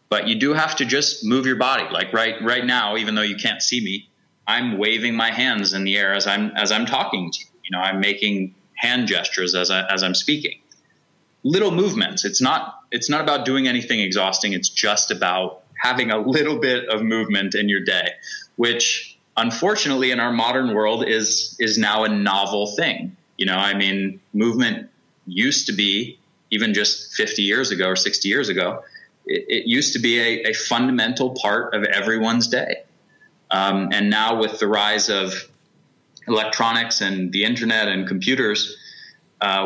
but you do have to just move your body. Like right now, even though you can't see me, I'm waving my hands in the air as I'm talking to you. You know, I'm making hand gestures as I'm speaking. Little movements. It's not about doing anything exhausting. It's just about having a little bit of movement in your day, which, unfortunately, in our modern world is now a novel thing. You know, I mean, movement used to be, even just 50 years ago or 60 years ago, it used to be a fundamental part of everyone's day. And now with the rise of electronics and the internet and computers,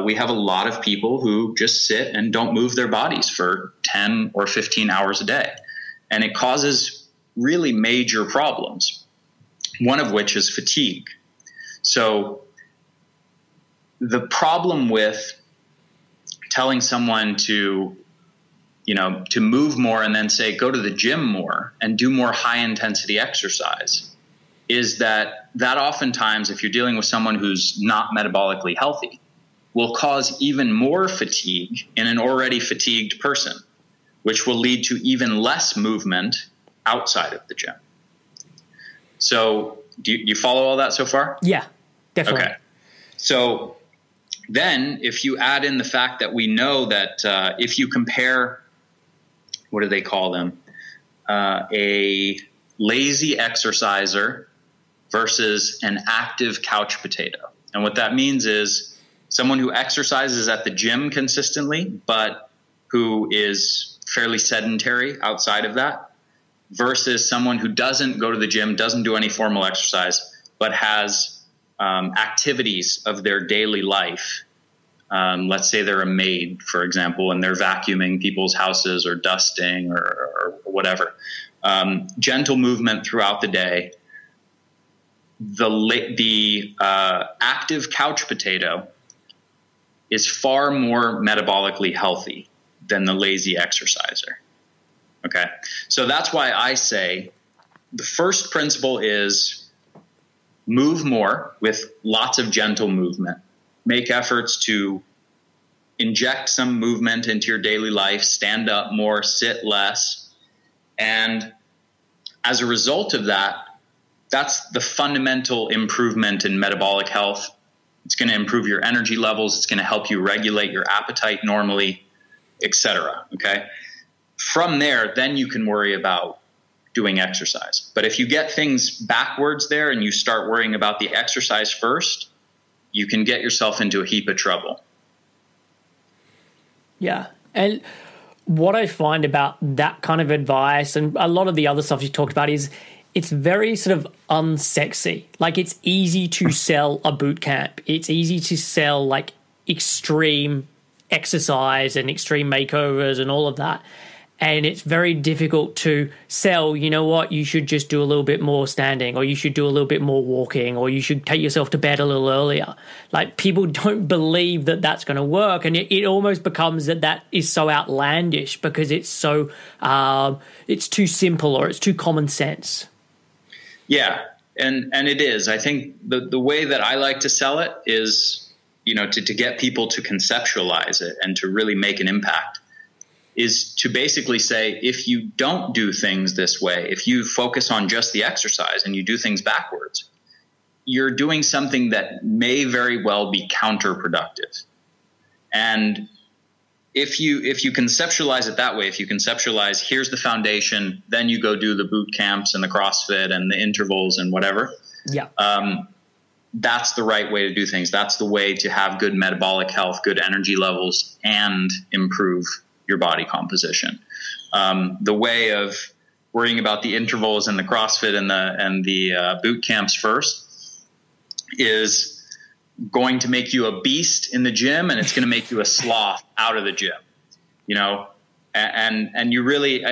we have a lot of people who just sit and don't move their bodies for 10 or 15 hours a day. And it causes really major problems. One of which is fatigue. So the problem with telling someone to, you know, to move more and then say, go to the gym more and do more high intensity exercise is that oftentimes, if you're dealing with someone who's not metabolically healthy, will cause even more fatigue in an already fatigued person, which will lead to even less movement outside of the gym. So do you follow all that so far? Yeah, definitely. Okay. So then if you add in the fact that we know that if you compare, what do they call them, a lazy exerciser versus an active couch potato. And what that means is someone who exercises at the gym consistently, but who is fairly sedentary outside of that, versus someone who doesn't go to the gym, doesn't do any formal exercise, but has activities of their daily life. Let's say they're a maid, for example, and they're vacuuming people's houses or dusting or whatever. Gentle movement throughout the day. The active couch potato is far more metabolically healthy than the lazy exerciser. Okay, so that's why I say the first principle is move more with lots of gentle movement. Make efforts to inject some movement into your daily life, stand up more, sit less. And as a result of that, that's the fundamental improvement in metabolic health. It's going to improve your energy levels. It's going to help you regulate your appetite normally, etc. Okay. From there, then you can worry about doing exercise. But if you get things backwards there and you start worrying about the exercise first, you can get yourself into a heap of trouble. Yeah. And what I find about that kind of advice and a lot of the other stuff you talked about is it's very sort of unsexy. Like, it's easy to sell a boot camp. It's easy to sell like extreme exercise and extreme makeovers and all of that. and it's very difficult to sell, you know what, you should just do a little bit more standing, or you should do a little bit more walking, or you should take yourself to bed a little earlier. Like, people don't believe that that's going to work, and it almost becomes that is so outlandish because it's so it's too simple, or it's too common sense. Yeah, and it is. I think the way that I like to sell it is, you know, to get people to conceptualize it and to really make an impact, is to basically say, if you don't do things this way, if you focus on just the exercise and you do things backwards, you're doing something that may very well be counterproductive. And if you conceptualize it that way, if you conceptualize, here's the foundation, then you go do the boot camps and the CrossFit and the intervals and whatever. Yeah. That's the right way to do things. That's the way to have good metabolic health, good energy levels, and improve your body composition. The way of worrying about the intervals and the CrossFit and the boot camps first is going to make you a beast in the gym, and it's going to make you a sloth out of the gym. You know, and you really,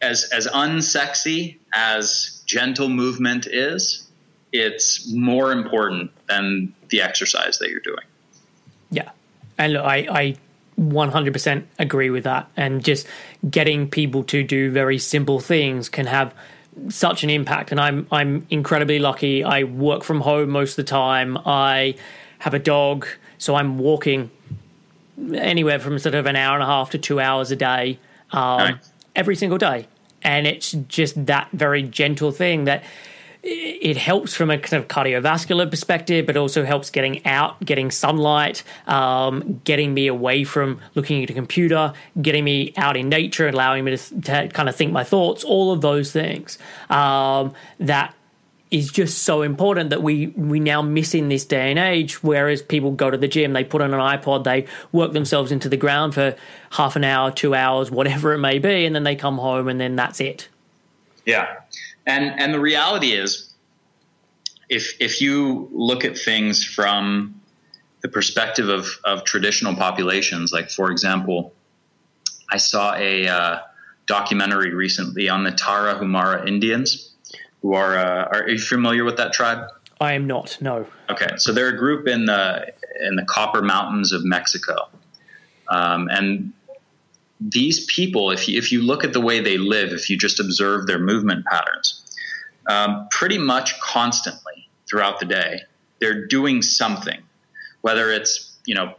as unsexy as gentle movement is, it's more important than the exercise that you're doing. Yeah. And look, I 100% agree with that. And just getting people to do very simple things can have such an impact. And I'm incredibly lucky. I work from home most of the time. I have a dog, so I'm walking anywhere from sort of an hour and a half to 2 hours a day, nice. Every single day. And it's just that very gentle thing that it helps from a kind of cardiovascular perspective, but also helps getting out, getting sunlight, getting me away from looking at a computer, getting me out in nature, allowing me to kind of think my thoughts, all of those things. That is just so important that we now miss in this day and age, whereas people go to the gym, they put on an iPod, they work themselves into the ground for half an hour, 2 hours, whatever it may be, and then they come home and then that's it. Yeah. And the reality is, if you look at things from the perspective of traditional populations, like, for example, I saw a documentary recently on the Tarahumara Indians, who are you familiar with that tribe? I am not, no. Okay, so they're a group in the Copper Mountains of Mexico, and these people, if you look at the way they live, if you just observe their movement patterns, pretty much constantly throughout the day, they're doing something, whether it's, you know,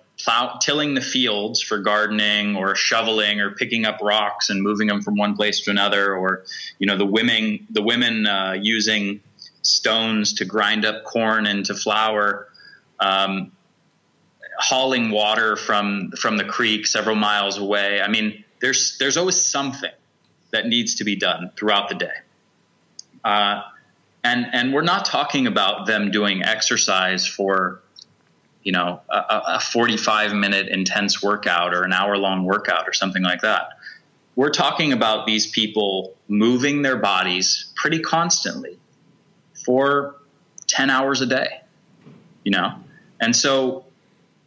tilling the fields for gardening, or shoveling, or picking up rocks and moving them from one place to another, or, you know, the women using stones to grind up corn into flour, hauling water from the creek several miles away. I mean, there's always something that needs to be done throughout the day. And we're not talking about them doing exercise for, you know, a 45-minute intense workout or an hour-long workout or something like that. We're talking about these people moving their bodies pretty constantly for 10 hours a day, you know? And so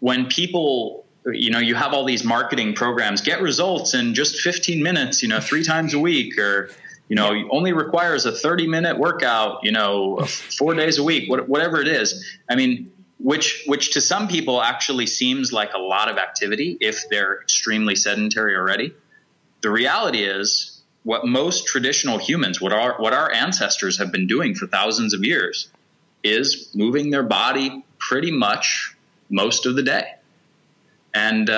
when people, you know, you have all these marketing programs, get results in just 15 minutes, you know, 3 times a week, or, you know, only requires a 30-minute workout, you know, 4 days a week, whatever it is. I mean, which to some people actually seems like a lot of activity if they're extremely sedentary already. The reality is, what most traditional humans, what our ancestors have been doing for thousands of years, is moving their body pretty much most of the day. And,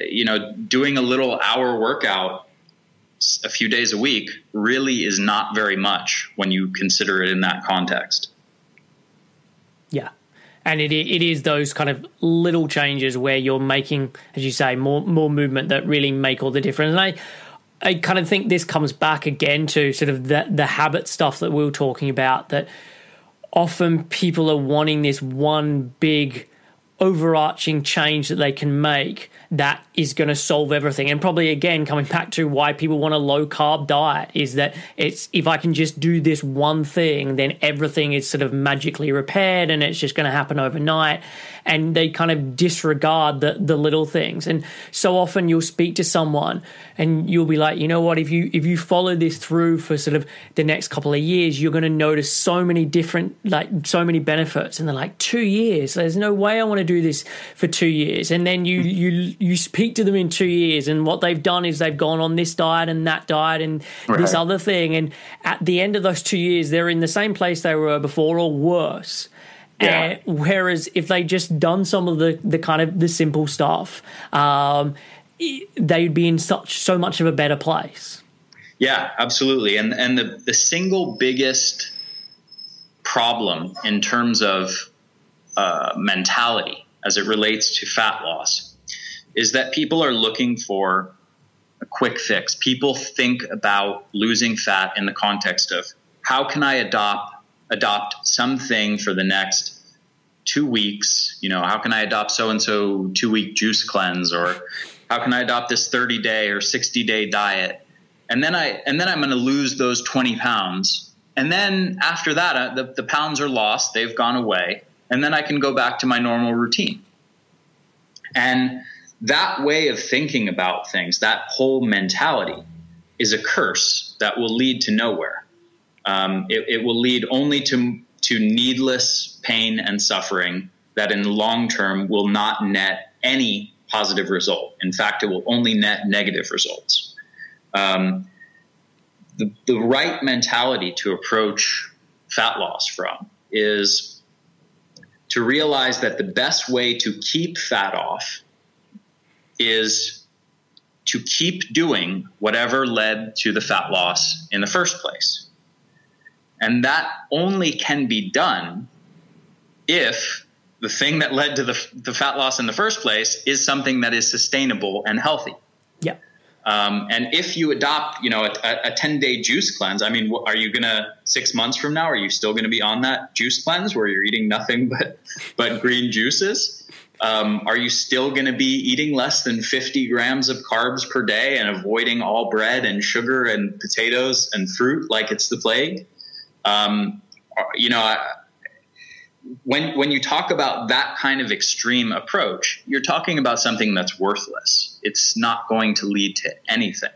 you know, doing a little hour workout a few days a week really is not very much when you consider it in that context. Yeah. And it is those kind of little changes where you're making, as you say, more movement that really make all the difference. And I kind of think this comes back again to sort of the habit stuff that we were talking about, that often people are wanting this one big overarching change that they can make that is going to solve everything. And probably, again, coming back to why people want a low-carb diet is that it's, if I can just do this one thing, then everything is sort of magically repaired and it's just going to happen overnight. And they kind of disregard the little things. And so often you'll speak to someone and you'll be like, you know what, if you follow this through for sort of the next couple of years, you're going to notice so many different, like so many benefits. And they're like, 2 years? There's no way I want to do this for 2 years. And then you speak to them in 2 years, and what they've done is they've gone on this diet and that diet and this other thing. And at the end of those 2 years, they're in the same place they were before or worse. Yeah. Whereas if they just done some of the kind of the simple stuff, they'd be in so much of a better place. Yeah, absolutely. And the single biggest problem in terms of mentality as it relates to fat loss is that people are looking for a quick fix. People think about losing fat in the context of how can I adopt something for the next 2 weeks. You know, how can I adopt so-and-so 2-week juice cleanse, or how can I adopt this 30-day or 60-day diet? And then I'm going to lose those 20 pounds. And then after that, the pounds are lost. They've gone away. And then I can go back to my normal routine. And that way of thinking about things, that whole mentality, is a curse that will lead to nowhere. It will lead only to needless pain and suffering that in the long term will not net any positive result. In fact, it will only net negative results. The right mentality to approach fat loss from is to realize that the best way to keep fat off is to keep doing whatever led to the fat loss in the first place. And that only can be done if the thing that led to the fat loss in the first place is something that is sustainable and healthy. Yeah. And if you adopt, you know, a 10-day juice cleanse, I mean, are you going to 6 months from now, are you still going to be on that juice cleanse where you're eating nothing but green juices? Are you still going to be eating less than 50 grams of carbs per day and avoiding all bread and sugar and potatoes and fruit like it's the plague? You know, when you talk about that kind of extreme approach, you're talking about something that's worthless. It's not going to lead to anything.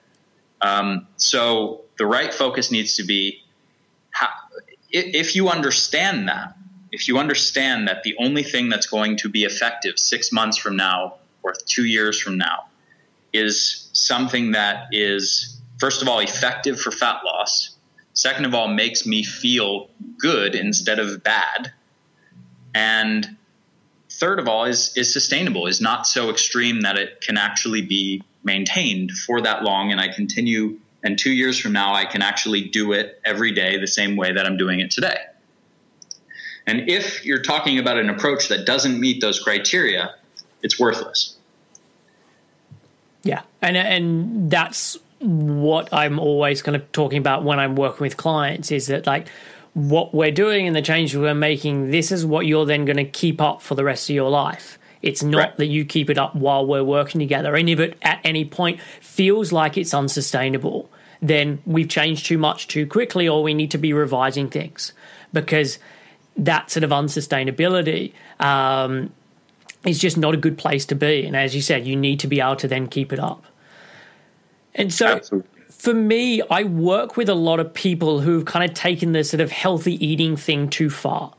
So the right focus needs to be, if you understand that, the only thing that's going to be effective 6 months from now or 2 years from now is something that is, first of all, effective for fat loss. Second of all, makes me feel good instead of bad. And third of all is sustainable, is not so extreme that it can actually be maintained for that long. And I continue, and 2 years from now, I can actually do it every day the same way that I'm doing it today. And if you're talking about an approach that doesn't meet those criteria, it's worthless. Yeah. And that's what I'm always kind of talking about when I'm working with clients, is that like what we're doing and the changes we're making, this is what you're then going to keep up for the rest of your life. It's not that you keep it up while we're working together. And if it at any point feels like it's unsustainable, then we've changed too much too quickly, or we need to be revising things, because that sort of unsustainability is just not a good place to be. And as you said, you need to be able to then keep it up. And so for me, I work with a lot of people who've kind of taken the sort of healthy eating thing too far.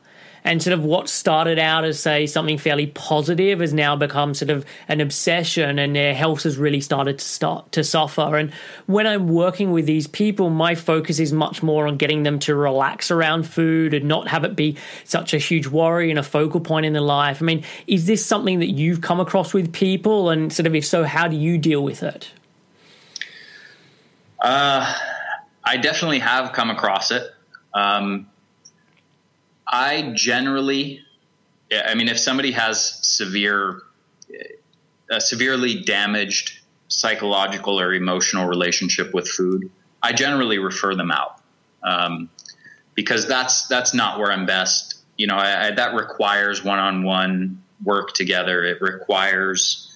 And sort of what started out as, say, something fairly positive has now become sort of an obsession, and their health has really started to suffer. And when I'm working with these people, my focus is much more on getting them to relax around food and not have it be such a huge worry and a focal point in their life. I mean, is this something that you've come across with people? And sort of if so, how do you deal with it? I definitely have come across it. I generally, if somebody has a severely damaged psychological or emotional relationship with food, I generally refer them out, because that's not where I'm best. You know, that requires one-on-one work together. It requires,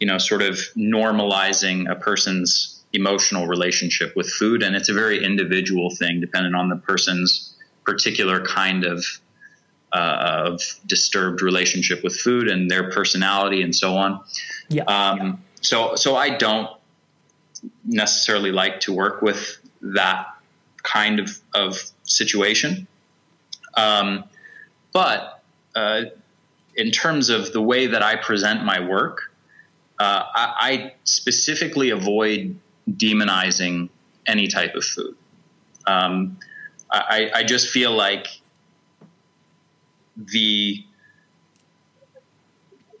you know, sort of normalizing a person's emotional relationship with food. And it's a very individual thing, depending on the person's particular kind of disturbed relationship with food and their personality and so on. Yeah. So I don't necessarily like to work with that kind of situation. But in terms of the way that I present my work, I specifically avoid demonizing any type of food. I just feel like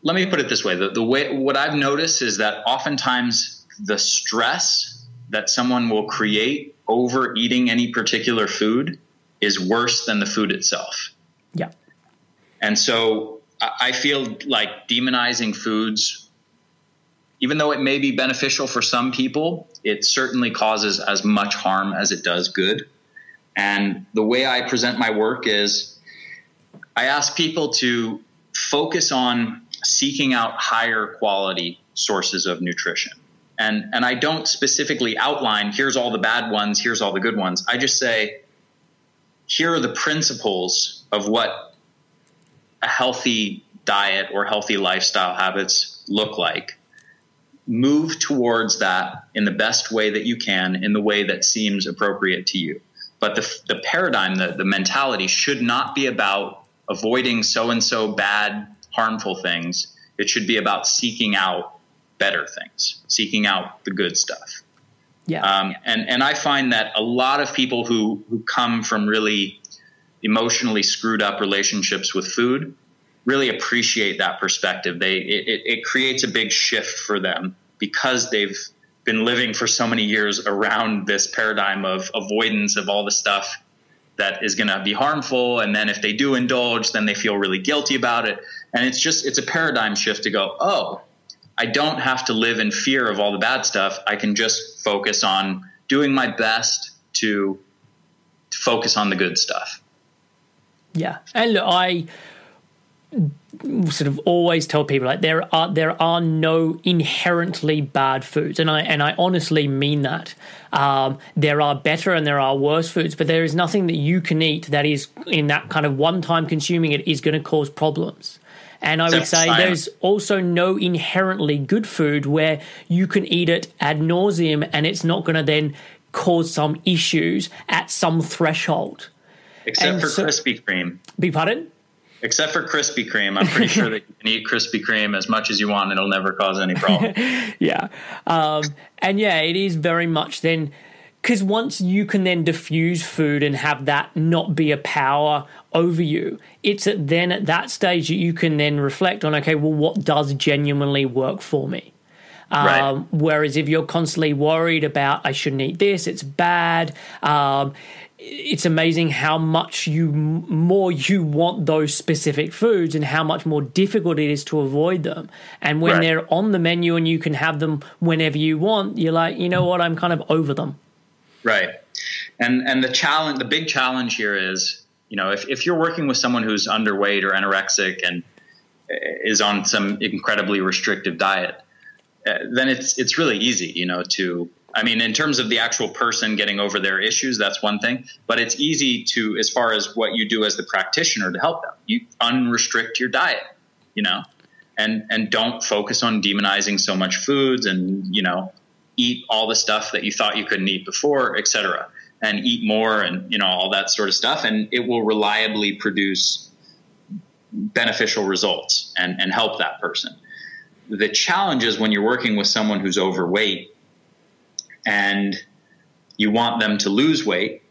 let me put it this way. The way, what I've noticed is that oftentimes the stress that someone will create over eating any particular food is worse than the food itself. Yeah. And so I feel like demonizing foods, even though it may be beneficial for some people, it certainly causes as much harm as it does good. And the way I present my work is I ask people to focus on seeking out higher quality sources of nutrition. And I don't specifically outline, here's all the bad ones, here's all the good ones. I just say, here are the principles of what a healthy diet or healthy lifestyle habits look like. Move towards that in the best way that you can, in the way that seems appropriate to you. But the paradigm, the mentality should not be about avoiding so-and-so bad, harmful things. It should be about seeking out better things, seeking out the good stuff. Yeah. And I find that a lot of people who come from really emotionally screwed up relationships with food really appreciate that perspective. It creates a big shift for them because they've been living for so many years around this paradigm of avoidance of all the stuff that is going to be harmful. And then if they do indulge, then they feel really guilty about it. And it's a paradigm shift to go, oh, I don't have to live in fear of all the bad stuff. I can just focus on doing my best to focus on the good stuff. Yeah. And look, I sort of always tell people, like, there are no inherently bad foods, and I honestly mean that. There are better and there are worse foods, but there is nothing that you can eat that is, in that kind of one time consuming it, is going to cause problems. And I would say there's also no inherently good food where you can eat it ad nauseum and it's not going to then cause some issues at some threshold. Except for Krispy Kreme. Beg pardon? Except for Krispy Kreme. I'm pretty sure that you can eat Krispy Kreme as much as you want and it'll never cause any problem. Yeah. And yeah, it is very much then, because once you can then diffuse food and have that not be a power over you, it's then at that stage that you can then reflect on, okay, well, what does genuinely work for me? Right. Whereas if you're constantly worried about, I shouldn't eat this, it's bad, it's amazing how much more you want those specific foods and how much more difficult it is to avoid them. And when right. they're on the menu and you can have them whenever you want, you're like, you know what, I'm kind of over them. Right. And the big challenge here is, you know, if you're working with someone who's underweight or anorexic and is on some incredibly restrictive diet, then it's really easy, you know, in terms of the actual person getting over their issues, that's one thing, but it's easy to, as far as what you do as the practitioner to help them, you unrestrict your diet, you know, and don't focus on demonizing so much foods and, you know, eat all the stuff that you thought you couldn't eat before, et cetera, and eat more and, you know, all that sort of stuff. And it will reliably produce beneficial results and help that person. The challenge is when you're working with someone who's overweight and you want them to lose weight,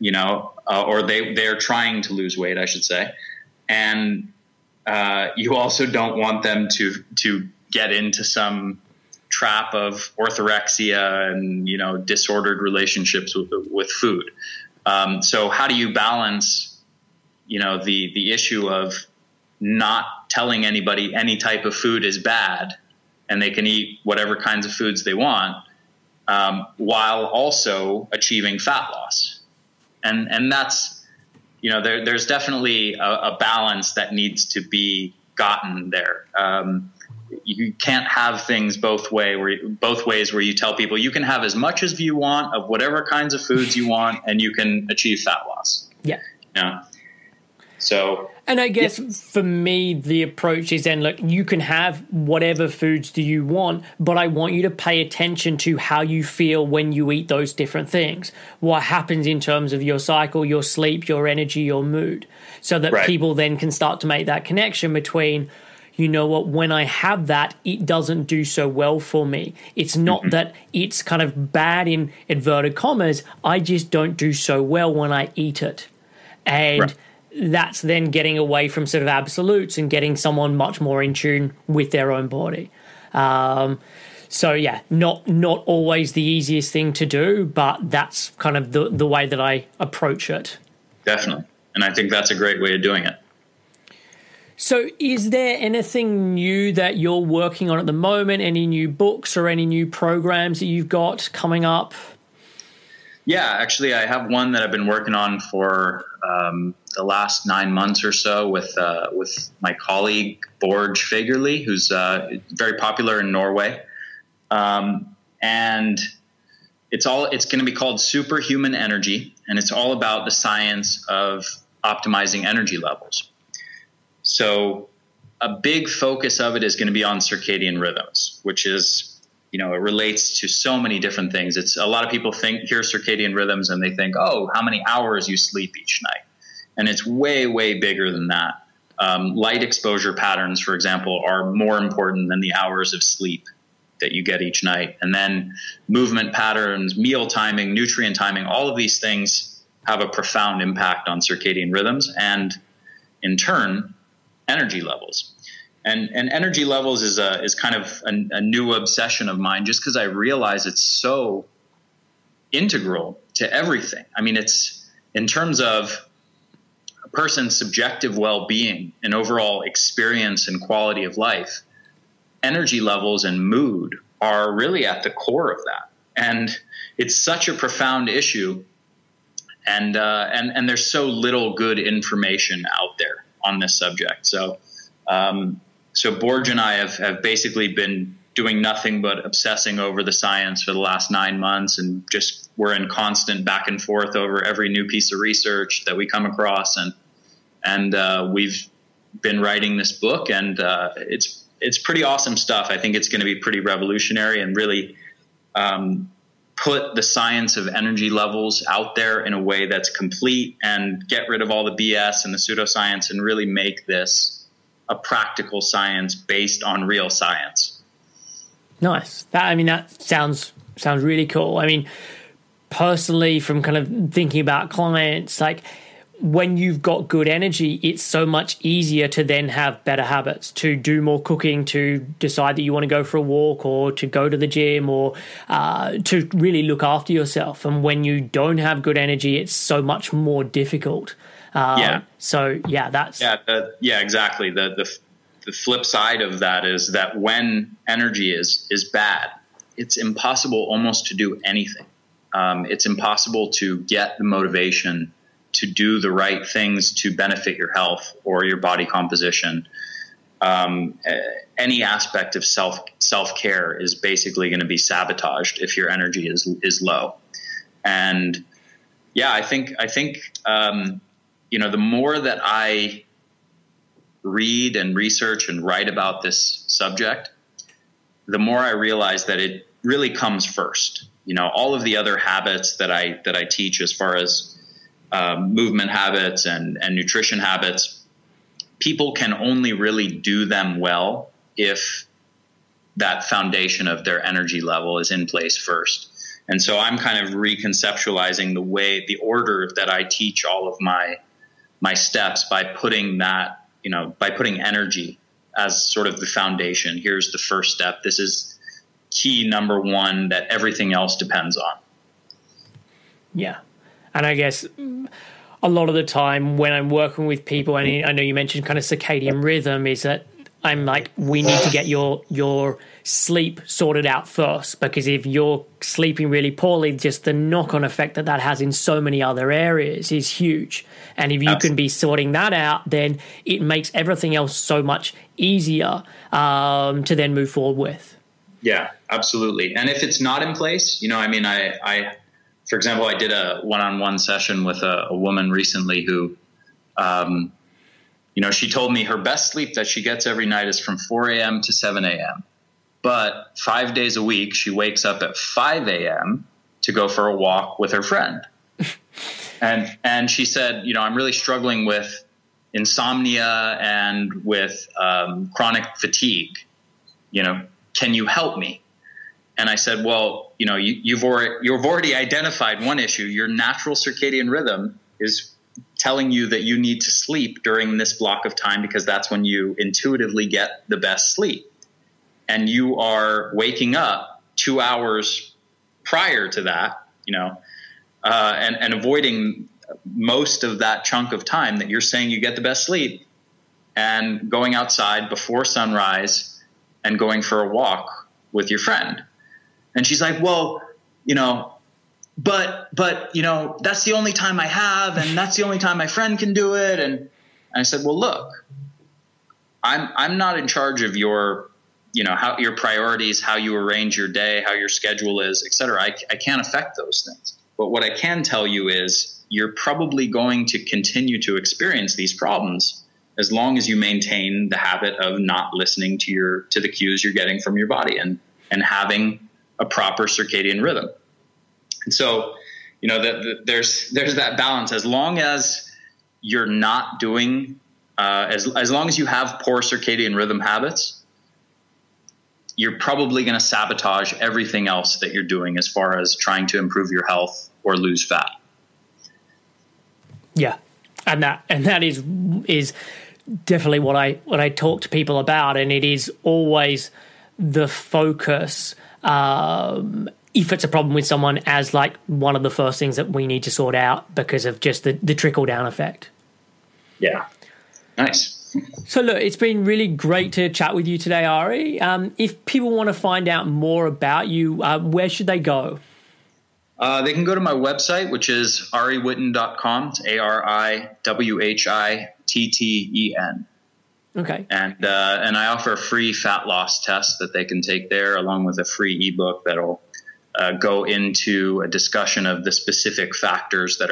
you know, or they're trying to lose weight, I should say. And you also don't want them to get into some trap of orthorexia and, you know, disordered relationships with food. So how do you balance, you know, the issue of not telling anybody any type of food is bad and they can eat whatever kinds of foods they want, while also achieving fat loss? And that's, you know, there's definitely a balance that needs to be gotten there. You can't have things both ways where you tell people you can have as much as you want of whatever kinds of foods you want and you can achieve fat loss. Yeah. Yeah. So, and I guess for me, the approach is then, look, you can have whatever foods do you want, but I want you to pay attention to how you feel when you eat those different things, what happens in terms of your cycle, your sleep, your energy, your mood, so that people then can start to make that connection between, you know what, when I have that, it doesn't do so well for me. It's not that it's kind of bad in inverted commas. I just don't do so well when I eat it. And that's then getting away from sort of absolutes and getting someone much more in tune with their own body. So yeah, not always the easiest thing to do, but that's kind of the way that I approach it. Definitely. And I think that's a great way of doing it. So is there anything new that you're working on at the moment, any new books or any new programs that you've got coming up? Yeah, actually, I have one that I've been working on for the last 9 months or so with my colleague, Borge Fagerly, who's very popular in Norway. And it's going to be called Superhuman Energy, and it's all about the science of optimizing energy levels. So a big focus of it is going to be on circadian rhythms, which is, you know, it relates to so many different things. It's a lot of people hear circadian rhythms and they think, oh, how many hours you sleep each night. And it's way, way bigger than that. Light exposure patterns, for example, are more important than the hours of sleep that you get each night. And then movement patterns, meal timing, nutrient timing, all of these things have a profound impact on circadian rhythms and in turn, energy levels. And energy levels is kind of a new obsession of mine, just because I realize it's so integral to everything. I mean, it's in terms of a person's subjective well-being and overall experience and quality of life, energy levels and mood are really at the core of that. And it's such a profound issue. And there's so little good information out there on this subject. So, so Borge and I have basically been doing nothing but obsessing over the science for the last 9 months, and just we're in constant back and forth over every new piece of research that we come across. And we've been writing this book, and it's pretty awesome stuff. I think it's going to be pretty revolutionary and really put the science of energy levels out there in a way that's complete and get rid of all the BS and the pseudoscience and really make this a practical science based on real science. Nice. That sounds really cool. I mean, personally, from kind of thinking about clients, like when you've got good energy, it's so much easier to then have better habits, to do more cooking, to decide that you want to go for a walk or to go to the gym or to really look after yourself. And when you don't have good energy, it's so much more difficult. Exactly. The flip side of that is that when energy is bad, it's impossible almost to do anything. It's impossible to get the motivation to do the right things to benefit your health or your body composition. Any aspect of self-care is basically going to be sabotaged if your energy is low. And yeah, I think you know, the more that I read and research and write about this subject, the more I realize that it really comes first. You know, all of the other habits that I teach as far as movement habits and nutrition habits, people can only really do them well if that foundation of their energy level is in place first. And so I'm kind of reconceptualizing the order that I teach all of my steps by putting that, you know, by putting energy as sort of the foundation. Here's the first step. This is key number one that everything else depends on. Yeah. And I guess a lot of the time when I'm working with people, and I know you mentioned kind of circadian rhythm, is that I'm like, we need to get your sleep sorted out first, because if you're sleeping really poorly, just the knock-on effect that that has in so many other areas is huge. And if you Absolutely. Can be sorting that out, then it makes everything else so much easier to then move forward with. Yeah, absolutely. And if it's not in place, you know, I mean, I for example, I did a one-on-one session with a woman recently who, you know, she told me her best sleep that she gets every night is from 4 a.m. to 7 a.m. But 5 days a week, she wakes up at 5 a.m. to go for a walk with her friend. And she said, you know, I'm really struggling with insomnia and with chronic fatigue. You know, can you help me? And I said, well, you know, you've already identified one issue. Your natural circadian rhythm is telling you that you need to sleep during this block of time because that's when you intuitively get the best sleep. And you are waking up 2 hours prior to that, you know, and avoiding most of that chunk of time that you're saying you get the best sleep, and going outside before sunrise and going for a walk with your friend. And she's like, well, you know, but, you know, that's the only time I have, and that's the only time my friend can do it. And I said, well, look, I'm not in charge of your, you know, how your priorities, how you arrange your day, how your schedule is, et cetera. I can't affect those things. But what I can tell you is you're probably going to continue to experience these problems as long as you maintain the habit of not listening to the cues you're getting from your body and having a proper circadian rhythm. And so, you know, there's that balance. As long as you're not doing, as long as you have poor circadian rhythm habits, you're probably going to sabotage everything else that you're doing as far as trying to improve your health or lose fat. Yeah. And that is definitely what I talk to people about. And it is always the focus, if it's a problem with someone, as like one of the first things that we need to sort out because of just the trickle down effect. Yeah. Nice. So look, it's been really great to chat with you today, Ari. If people want to find out more about you, where should they go? They can go to my website, which is ariwhitten.com. It's ariwhitten. Okay. And I offer a free fat loss test that they can take there, along with a free ebook that'll go into a discussion of the specific factors that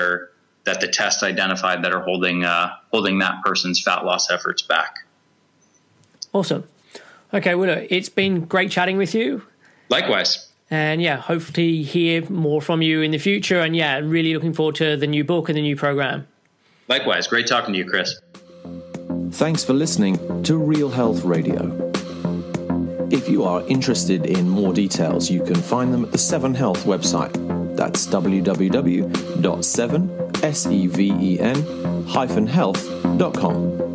the test identified that are holding that person's fat loss efforts back. Awesome. Okay, well, it's been great chatting with you. Likewise. And yeah, hopefully hear more from you in the future. And yeah, really looking forward to the new book and the new program. Likewise. Great talking to you, Chris. Thanks for listening to Real Health Radio. If you are interested in more details, you can find them at the Seven Health website. That's www.7-health.com.